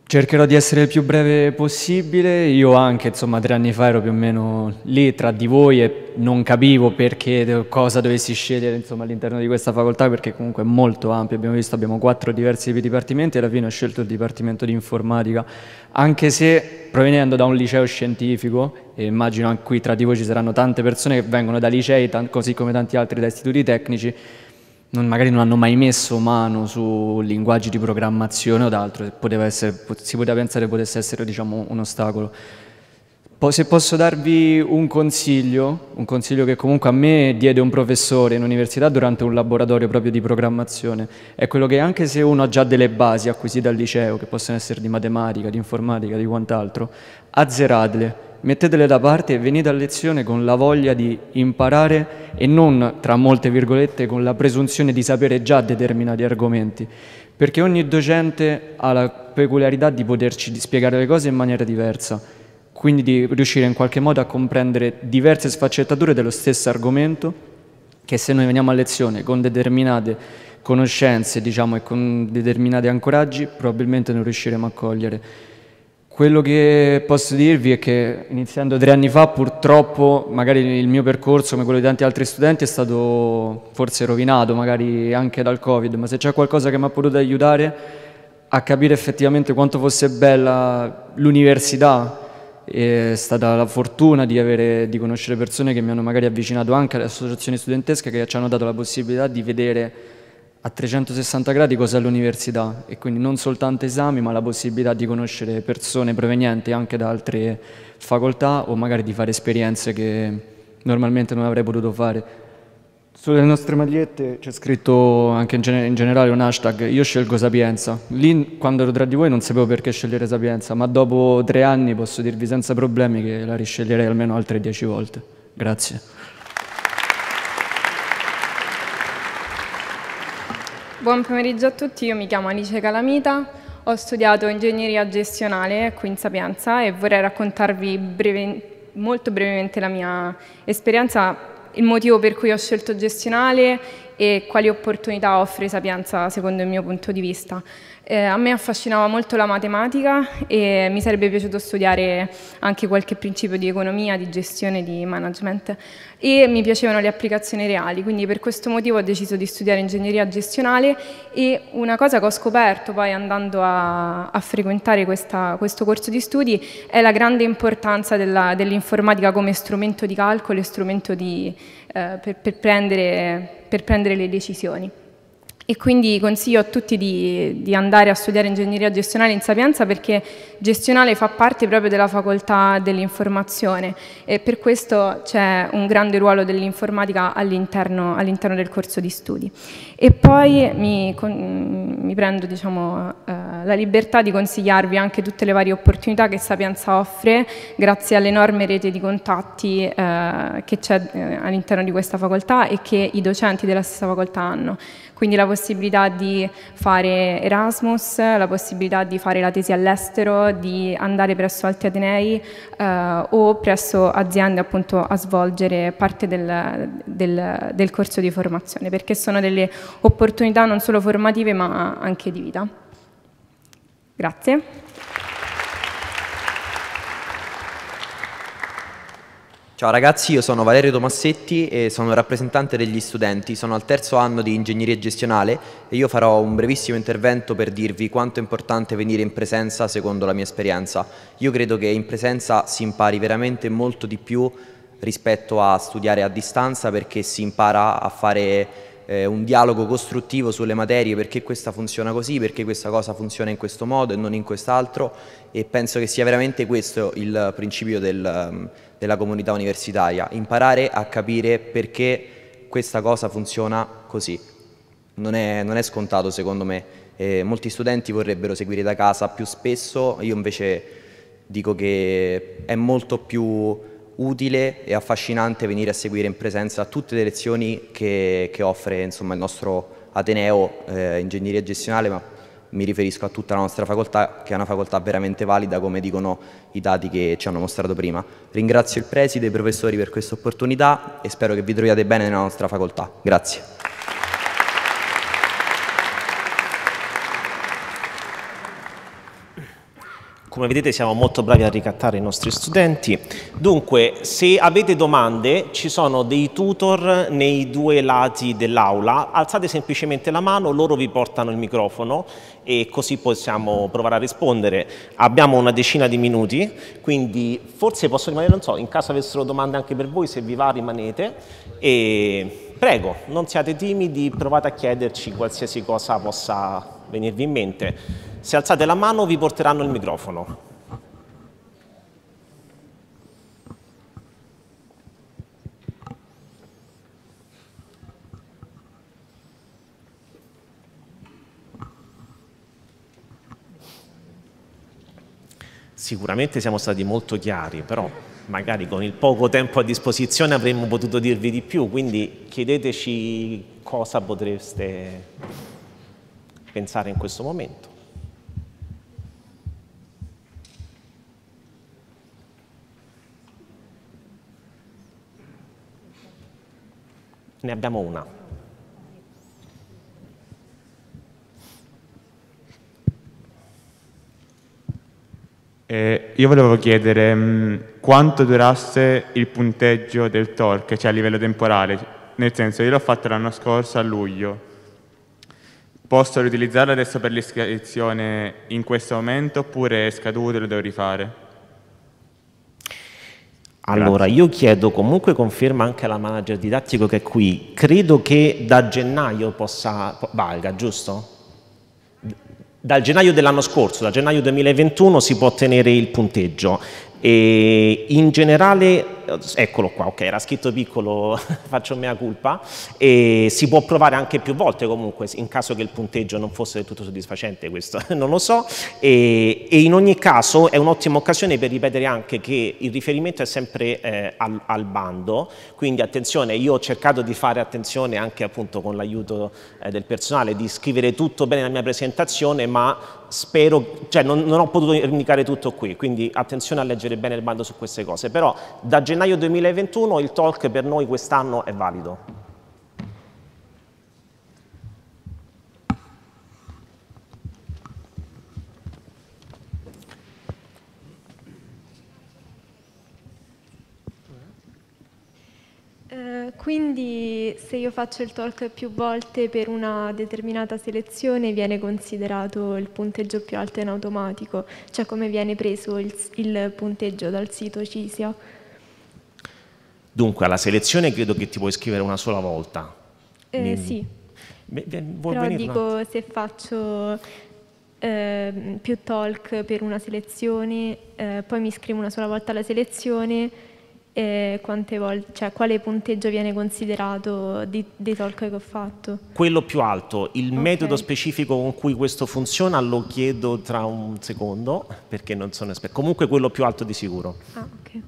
Cercherò di essere il più breve possibile, io anche, insomma, tre anni fa ero più o meno lì tra di voi e non capivo perché, cosa dovessi scegliere all'interno di questa facoltà, perché comunque è molto ampio, abbiamo visto, abbiamo quattro diversi dipartimenti e alla fine ho scelto il dipartimento di informatica, anche se provenendo da un liceo scientifico, e immagino anche qui tra di voi ci saranno tante persone che vengono da licei, così come tanti altri da istituti tecnici, non, magari non hanno mai messo mano su linguaggi di programmazione o d'altro, poteva essere, si poteva pensare potesse essere, diciamo, un ostacolo. Poi, se posso darvi un consiglio, un consiglio che comunque a me diede un professore in università durante un laboratorio proprio di programmazione, è quello che anche se uno ha già delle basi acquisite al liceo, che possono essere di matematica, di informatica, di quant'altro, azzeratele, mettetele da parte e venite a lezione con la voglia di imparare e non, tra molte virgolette, con la presunzione di sapere già determinati argomenti. Perché ogni docente ha la peculiarità di poterci spiegare le cose in maniera diversa. Quindi di riuscire in qualche modo a comprendere diverse sfaccettature dello stesso argomento che se noi veniamo a lezione con determinate conoscenze, diciamo, e con determinati ancoraggi probabilmente non riusciremo a cogliere. Quello che posso dirvi è che iniziando tre anni fa purtroppo magari il mio percorso, come quello di tanti altri studenti, è stato forse rovinato magari anche dal Covid, ma se c'è qualcosa che mi ha potuto aiutare a capire effettivamente quanto fosse bella l'università, è stata la fortuna di, avere, di conoscere persone che mi hanno magari avvicinato anche alle associazioni studentesche, che ci hanno dato la possibilità di vedere a trecentosessanta gradi cos'è l'università e quindi non soltanto esami, ma la possibilità di conoscere persone provenienti anche da altre facoltà o magari di fare esperienze che normalmente non avrei potuto fare. Sulle nostre magliette c'è scritto anche in, gener in generale un hashtag, io scelgo Sapienza. Lì quando ero tra di voi non sapevo perché scegliere Sapienza, ma dopo tre anni posso dirvi senza problemi che la risceglierei almeno altre dieci volte. Grazie. Buon pomeriggio a tutti, io mi chiamo Alice Calamita, ho studiato ingegneria gestionale qui in Sapienza e vorrei raccontarvi breve molto brevemente la mia esperienza, il motivo per cui ho scelto gestionale e quali opportunità offre Sapienza secondo il mio punto di vista. Eh, a me affascinava molto la matematica e mi sarebbe piaciuto studiare anche qualche principio di economia, di gestione, di management e mi piacevano le applicazioni reali, quindi per questo motivo ho deciso di studiare ingegneria gestionale e una cosa che ho scoperto poi andando a, a frequentare questa, questo corso di studi è la grande importanza dell'informatica dell come strumento di calcolo e strumento di, eh, per, per, prendere, per prendere le decisioni. E quindi consiglio a tutti di, di andare a studiare ingegneria gestionale in Sapienza perché gestionale fa parte proprio della facoltà dell'informazione e per questo c'è un grande ruolo dell'informatica all'interno all'interno del corso di studi. E poi mi, con, mi prendo diciamo, eh, la libertà di consigliarvi anche tutte le varie opportunità che Sapienza offre grazie all'enorme rete di contatti eh, che c'è eh, all'interno di questa facoltà e che i docenti della stessa facoltà hanno. Quindi la possibilità di fare Erasmus, la possibilità di fare la tesi all'estero, di andare presso altri atenei eh, o presso aziende appunto a svolgere parte del, del, del corso di formazione, perché sono delle opportunità non solo formative ma anche di vita. Grazie. Ciao ragazzi, io sono Valerio Tomassetti e sono rappresentante degli studenti, sono al terzo anno di ingegneria gestionale e io farò un brevissimo intervento per dirvi quanto è importante venire in presenza secondo la mia esperienza. Io credo che in presenza si impari veramente molto di più rispetto a studiare a distanza perché si impara a fare eh, un dialogo costruttivo sulle materie, perché questa funziona così, perché questa cosa funziona in questo modo e non in quest'altro, e penso che sia veramente questo il principio del, della comunità universitaria, imparare a capire perché questa cosa funziona così. Non è, non è scontato secondo me, eh, molti studenti vorrebbero seguire da casa più spesso, io invece dico che è molto più utile e affascinante venire a seguire in presenza tutte le lezioni che, che offre insomma, il nostro Ateneo eh, Ingegneria Gestionale, ma mi riferisco a tutta la nostra facoltà, che è una facoltà veramente valida, come dicono i dati che ci hanno mostrato prima. Ringrazio il preside e i professori per questa opportunità e spero che vi troviate bene nella nostra facoltà. Grazie. Come vedete siamo molto bravi a ricattare i nostri studenti. Dunque, se avete domande, ci sono dei tutor nei due lati dell'aula. Alzate semplicemente la mano, loro vi portano il microfono e così possiamo provare a rispondere. Abbiamo una decina di minuti, quindi forse posso rimanere, non so, in caso avessero domande anche per voi, se vi va rimanete. E prego, non siate timidi, provate a chiederci qualsiasi cosa possa venirvi in mente. Se alzate la mano vi porteranno il microfono. Sicuramente siamo stati molto chiari, però magari con il poco tempo a disposizione avremmo potuto dirvi di più, quindi chiedeteci cosa potreste pensare in questo momento. Ne abbiamo una. Eh, io volevo chiedere mh, quanto durasse il punteggio del T O R C, cioè a livello temporale. Nel senso, io l'ho fatto l'anno scorso a luglio. Posso riutilizzarlo adesso per l'iscrizione in questo momento oppure è scaduto e lo devo rifare? Allora, grazie. Io chiedo comunque conferma anche alla manager didattico che è qui. Credo che da gennaio possa valga, giusto? Dal gennaio dell'anno scorso, da gennaio duemilaventuno si può ottenere il punteggio. E in generale, eccolo qua, ok, era scritto piccolo, faccio mea culpa, e si può provare anche più volte comunque, in caso che il punteggio non fosse del tutto soddisfacente, questo non lo so, e, e in ogni caso è un'ottima occasione per ripetere anche che il riferimento è sempre eh, al, al bando, quindi attenzione, io ho cercato di fare attenzione anche appunto con l'aiuto eh, del personale, di scrivere tutto bene nella mia presentazione, ma spero, cioè non, non ho potuto indicare tutto qui, quindi attenzione a leggere bene il bando su queste cose, però da gennaio duemilaventuno il T O R C per noi quest'anno è valido. Eh, quindi se io faccio il T O R C più volte per una determinata selezione viene considerato il punteggio più alto in automatico, cioè come viene preso il, il punteggio dal sito Cisia? Dunque alla selezione credo che ti puoi iscrivere una sola volta. Eh, Mi... Sì, beh, beh, vuoi però dico se faccio eh, più T O R C per una selezione, eh, poi mi iscrivo una sola volta alla selezione. Eh, quante volte, cioè, quale punteggio viene considerato di, dei talk che ho fatto? Quello più alto, il okay. Metodo specifico con cui questo funziona lo chiedo tra un secondo perché non sono esperto, comunque quello più alto di sicuro. Ah, okay.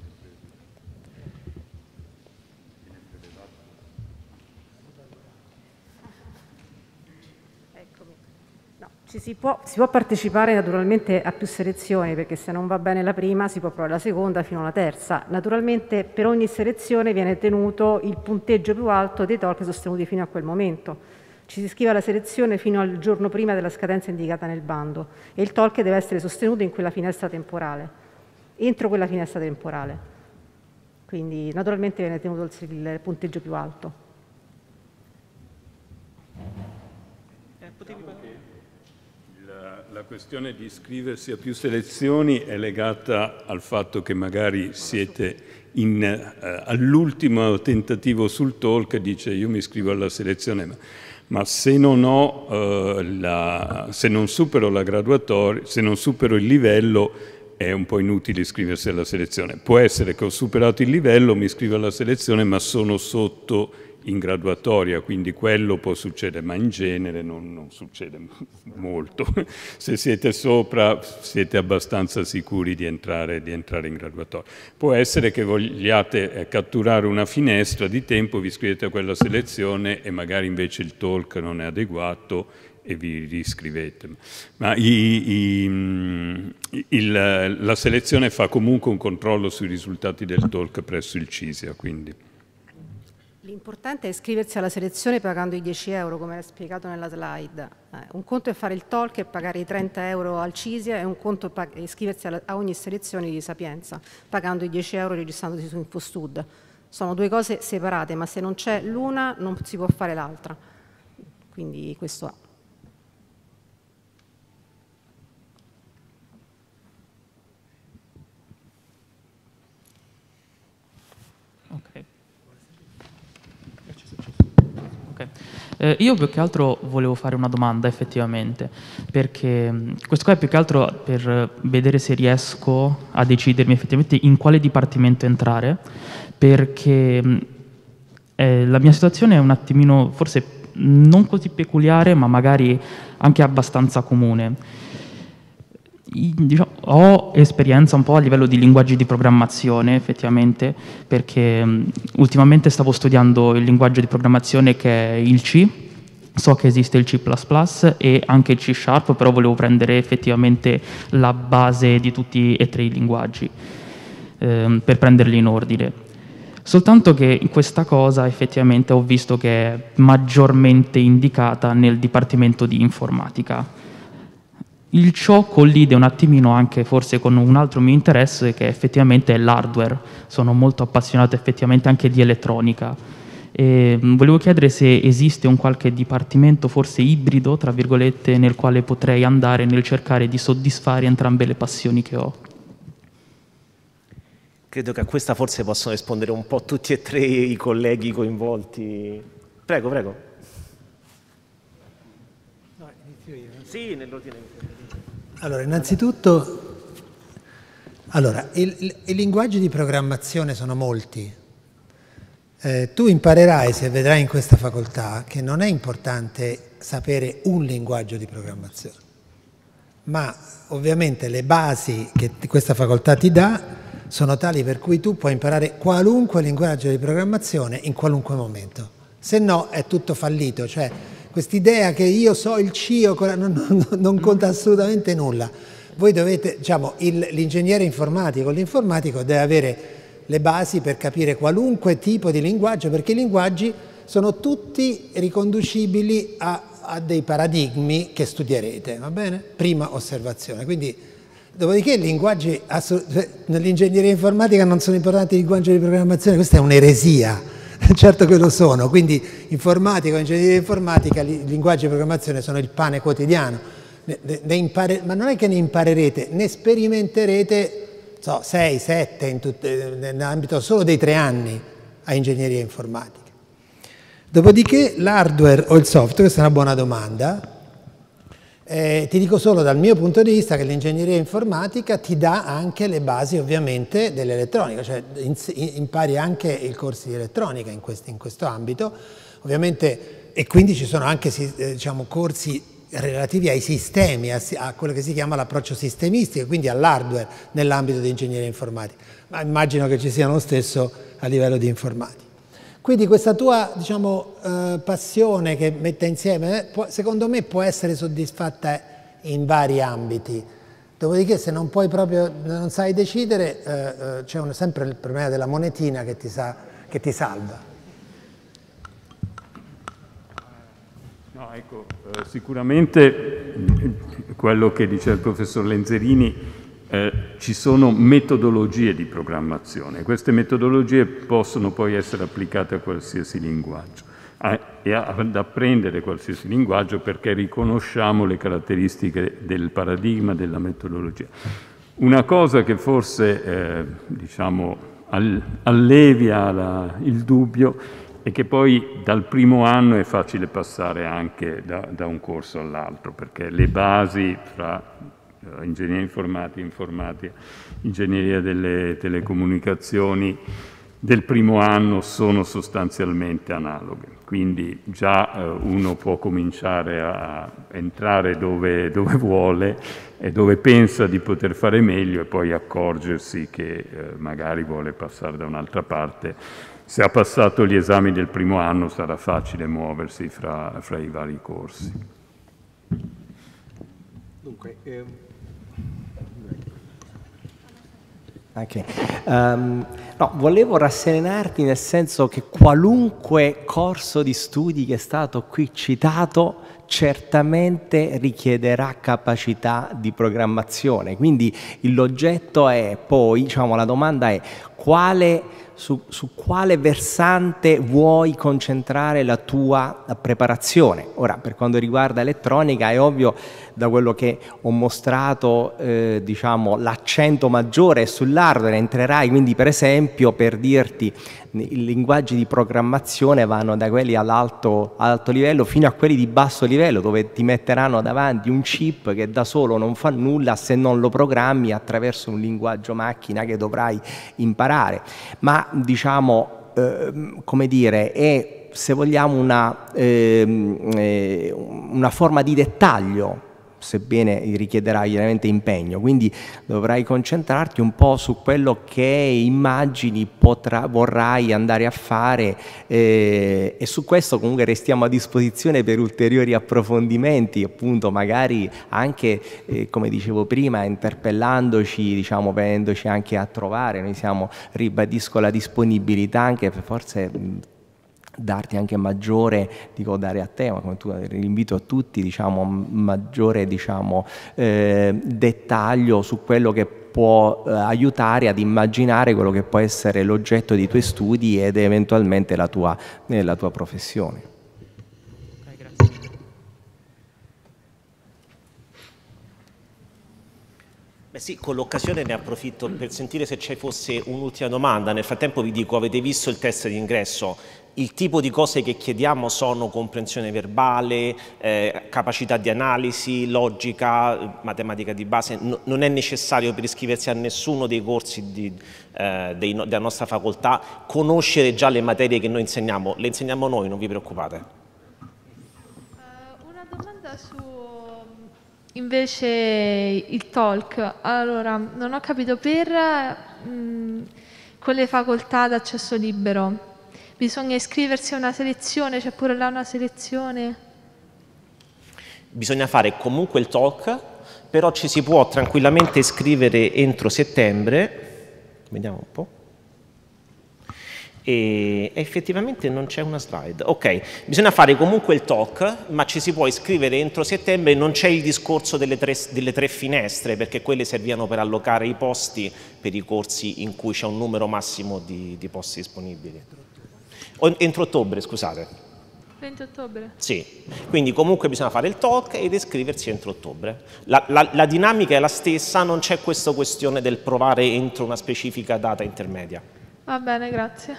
Si può, si può partecipare naturalmente a più selezioni, perché se non va bene la prima si può provare la seconda fino alla terza. Naturalmente per ogni selezione viene tenuto il punteggio più alto dei talk sostenuti fino a quel momento. Ci si iscrive alla selezione fino al giorno prima della scadenza indicata nel bando e il talk deve essere sostenuto in quella finestra temporale, entro quella finestra temporale. Quindi naturalmente viene tenuto il, il punteggio più alto. Eh, potevi... la questione di iscriversi a più selezioni è legata al fatto che magari siete in, eh, all'ultimo tentativo sul talk, dice io mi iscrivo alla selezione, ma, ma se, non ho, eh, la, se non supero la graduatoria, se non supero il livello, è un po' inutile iscriversi alla selezione. Può essere che ho superato il livello, mi iscrivo alla selezione, ma sono sotto in graduatoria, quindi quello può succedere, ma in genere non, non succede molto. Se siete sopra siete abbastanza sicuri di entrare, di entrare in graduatoria. Può essere che vogliate catturare una finestra di tempo, vi iscrivete a quella selezione e magari invece il talk non è adeguato e vi riscrivete. Ma i, i, il, la selezione fa comunque un controllo sui risultati del talk presso il Cisia, quindi. L'importante è iscriversi alla selezione pagando i dieci euro, come era spiegato nella slide. Eh, un conto è fare il talk e pagare i trenta euro al Cisia, e un conto è iscriversi alla, a ogni selezione di Sapienza, pagando i dieci euro e registrandosi su InfoStud. Sono due cose separate, ma se non c'è l'una non si può fare l'altra. Quindi questo è. Okay. Eh, io più che altro volevo fare una domanda effettivamente, perché questo qua è più che altro per vedere se riesco a decidermi effettivamente in quale dipartimento entrare, perché eh, la mia situazione è un attimino forse non così peculiare, ma magari anche abbastanza comune. Diciamo, ho esperienza un po' a livello di linguaggi di programmazione effettivamente, perché mh, ultimamente stavo studiando il linguaggio di programmazione che è il C, so che esiste il C plus plus e anche il C Sharp, però volevo prendere effettivamente la base di tutti e tre i linguaggi ehm, per prenderli in ordine. Soltanto che questa cosa effettivamente ho visto che è maggiormente indicata nel dipartimento di informatica. Il ciò collide un attimino anche forse con un altro mio interesse, che effettivamente è l'hardware. Sono molto appassionato effettivamente anche di elettronica. E volevo chiedere se esiste un qualche dipartimento forse ibrido, tra virgolette, nel quale potrei andare nel cercare di soddisfare entrambe le passioni che ho. Credo che a questa forse possono rispondere un po' tutti e tre i colleghi coinvolti. Prego, prego. No, inizio io. Sì, nell'ordine. Allora, innanzitutto, allora, i, i linguaggi di programmazione sono molti. Eh, tu imparerai, se vedrai in questa facoltà, che non è importante sapere un linguaggio di programmazione, ma ovviamente le basi che questa facoltà ti dà sono tali per cui tu puoi imparare qualunque linguaggio di programmazione in qualunque momento. Se no è tutto fallito, cioè... Quest'idea che io so il C, non, non, non conta assolutamente nulla. Voi dovete, diciamo, l'ingegnere informatico, l'informatico deve avere le basi per capire qualunque tipo di linguaggio, perché i linguaggi sono tutti riconducibili a, a dei paradigmi che studierete, va bene? Prima osservazione. Quindi, dopodiché, i linguaggi, nell'ingegneria informatica non sono importanti i linguaggi di programmazione, questa è un'eresia. Certo che lo sono, quindi informatico, ingegneria informatica, linguaggi di programmazione sono il pane quotidiano, ne, ne impare, ma non è che ne imparerete, ne sperimenterete so, sei sette nell'ambito solo dei tre anni a ingegneria informatica. Dopodiché l'hardware o il software, questa è una buona domanda, eh, ti dico solo dal mio punto di vista che l'ingegneria informatica ti dà anche le basi ovviamente dell'elettronica, cioè in, impari anche i corsi di elettronica in, quest, in questo ambito, ovviamente, e quindi ci sono anche eh, diciamo, corsi relativi ai sistemi, a, a quello che si chiama l'approccio sistemistico, quindi all'hardware nell'ambito di ingegneria informatica, ma immagino che ci siano lo stesso a livello di informatica. Quindi questa tua, diciamo, eh, passione che mette insieme, eh, può, secondo me può essere soddisfatta in vari ambiti. Dopodiché se non puoi proprio, non sai decidere, eh, eh, c'è sempre il problema della monetina che ti, sa, che ti salva. No, ecco, eh, sicuramente quello che dice il professor Lenzerini. Eh, ci sono metodologie di programmazione, queste metodologie possono poi essere applicate a qualsiasi linguaggio. e ad apprendere qualsiasi linguaggio, perché riconosciamo le caratteristiche del paradigma, della metodologia. Una cosa che forse eh, diciamo, all allevia la, il dubbio è che poi dal primo anno è facile passare anche da, da un corso all'altro, perché le basi fra ingegneria informatica, informatica, ingegneria delle telecomunicazioni del primo anno sono sostanzialmente analoghe, quindi già eh, uno può cominciare a entrare dove, dove vuole e dove pensa di poter fare meglio, e poi accorgersi che eh, magari vuole passare da un'altra parte. Se ha passato gli esami del primo anno sarà facile muoversi fra, fra i vari corsi. Dunque, ehm... okay. um... No, volevo rasserenarti, nel senso che qualunque corso di studi che è stato qui citato certamente richiederà capacità di programmazione, quindi l'oggetto è poi, diciamo, la domanda è quale, su, su quale versante vuoi concentrare la tua preparazione. Ora, per quanto riguarda elettronica, è ovvio, da quello che ho mostrato, eh, diciamo, l'accento maggiore è sull'hardware, entrerai quindi, per esempio, per dirti, i linguaggi di programmazione vanno da quelli all'alto alto livello fino a quelli di basso livello, dove ti metteranno davanti un chip che da solo non fa nulla se non lo programmi attraverso un linguaggio macchina che dovrai imparare. Ma diciamo, eh, come dire, è, se vogliamo, una, eh, una forma di dettaglio, sebbene richiederà chiaramente impegno, quindi dovrai concentrarti un po' su quello che immagini potrà, vorrai andare a fare, eh, e su questo comunque restiamo a disposizione per ulteriori approfondimenti, appunto, magari anche, eh, come dicevo prima, interpellandoci, diciamo, venendoci anche a trovare. Noi siamo, ribadisco, la disponibilità anche per forse darti anche maggiore, dico dare a te, ma come tu, l'invito a tutti, diciamo, maggiore, diciamo, eh, dettaglio su quello che può eh, aiutare ad immaginare quello che può essere l'oggetto dei tuoi studi ed eventualmente la tua, eh, la tua professione. Okay, grazie. Beh sì, con l'occasione ne approfitto per sentire se ci fosse un'ultima domanda. Nel frattempo vi dico, avete visto il test di ingresso. Il tipo di cose che chiediamo sono comprensione verbale, eh, capacità di analisi, logica, matematica di base. No, non è necessario per iscriversi a nessuno dei corsi di, eh, dei no, della nostra facoltà conoscere già le materie che noi insegniamo. Le insegniamo noi, non vi preoccupate. Uh, una domanda su invece il talk. Allora, non ho capito per mh, quelle facoltà ad accesso libero. Bisogna iscriversi a una selezione, c'è pure là una selezione? Bisogna fare comunque il talk, però ci si può tranquillamente iscrivere entro settembre, vediamo un po', e effettivamente non c'è una slide, ok, bisogna fare comunque il talk, ma ci si può iscrivere entro settembre, non c'è il discorso delle tre, delle tre finestre, perché quelle servivano per allocare i posti per i corsi in cui c'è un numero massimo di, di posti disponibili. Entro ottobre, scusate. venti ottobre? Sì, quindi comunque bisogna fare il talk ed iscriversi entro ottobre. La, la, la dinamica è la stessa, non c'è questa questione del provare entro una specifica data intermedia. Va bene, grazie.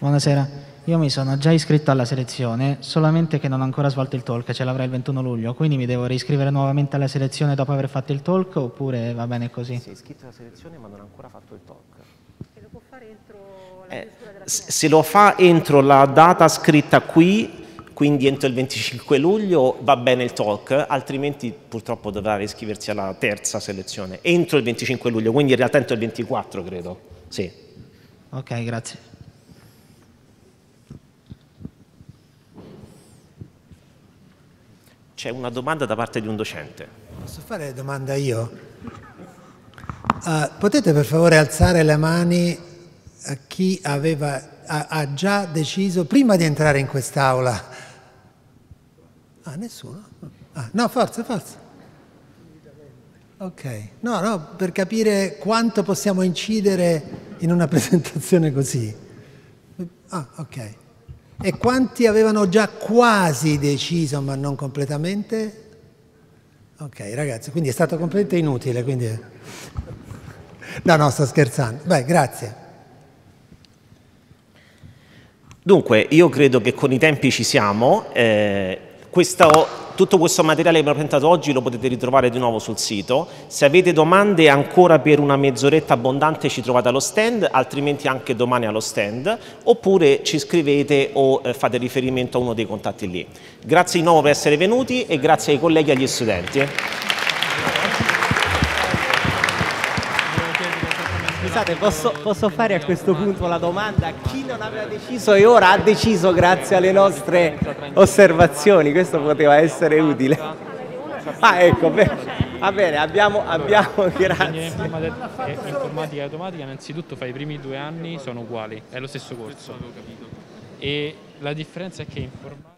Buonasera. Io mi sono già iscritto alla selezione, solamente che non ho ancora svolto il talk, ce l'avrei il ventuno luglio, quindi mi devo riscrivere nuovamente alla selezione dopo aver fatto il talk, oppure va bene così? Si è iscritto alla selezione ma non ha ancora fatto il talk. E lo può fare entro la eh, chiusura della finestra? Se lo fa entro la data scritta qui, quindi entro il venticinque luglio, va bene il talk, altrimenti purtroppo dovrà iscriversi alla terza selezione, entro il venticinque luglio, quindi in realtà entro il ventiquattro credo. Sì. Ok, grazie. C'è una domanda da parte di un docente. Posso fare la domanda io? Uh, potete per favore alzare le mani a chi aveva, a, ha già deciso prima di entrare in quest'aula? Ah, nessuno? Ah, no, forza, forza. Ok, no, no, per capire quanto possiamo incidere in una presentazione così. Ah, ok. E quanti avevano già quasi deciso, ma non completamente? Ok, ragazzi, quindi è stato completamente inutile, quindi... No, no, sto scherzando. Beh, grazie. Dunque, io credo che con i tempi ci siamo. Eh, questa... Tutto questo materiale che abbiamo presentato oggi lo potete ritrovare di nuovo sul sito. Se avete domande ancora per una mezz'oretta abbondante ci trovate allo stand, altrimenti anche domani allo stand, oppure ci scrivete o fate riferimento a uno dei contatti lì. Grazie di nuovo per essere venuti e grazie ai colleghi e agli studenti. Scusate, posso, posso fare a questo punto la domanda a chi non aveva deciso e ora ha deciso grazie alle nostre osservazioni? Questo poteva essere utile. Ah, ecco, va bene, abbiamo, abbiamo grazie. Informatica e automatica, innanzitutto fai i primi due anni, sono uguali, è lo stesso corso. E la differenza è che informatica...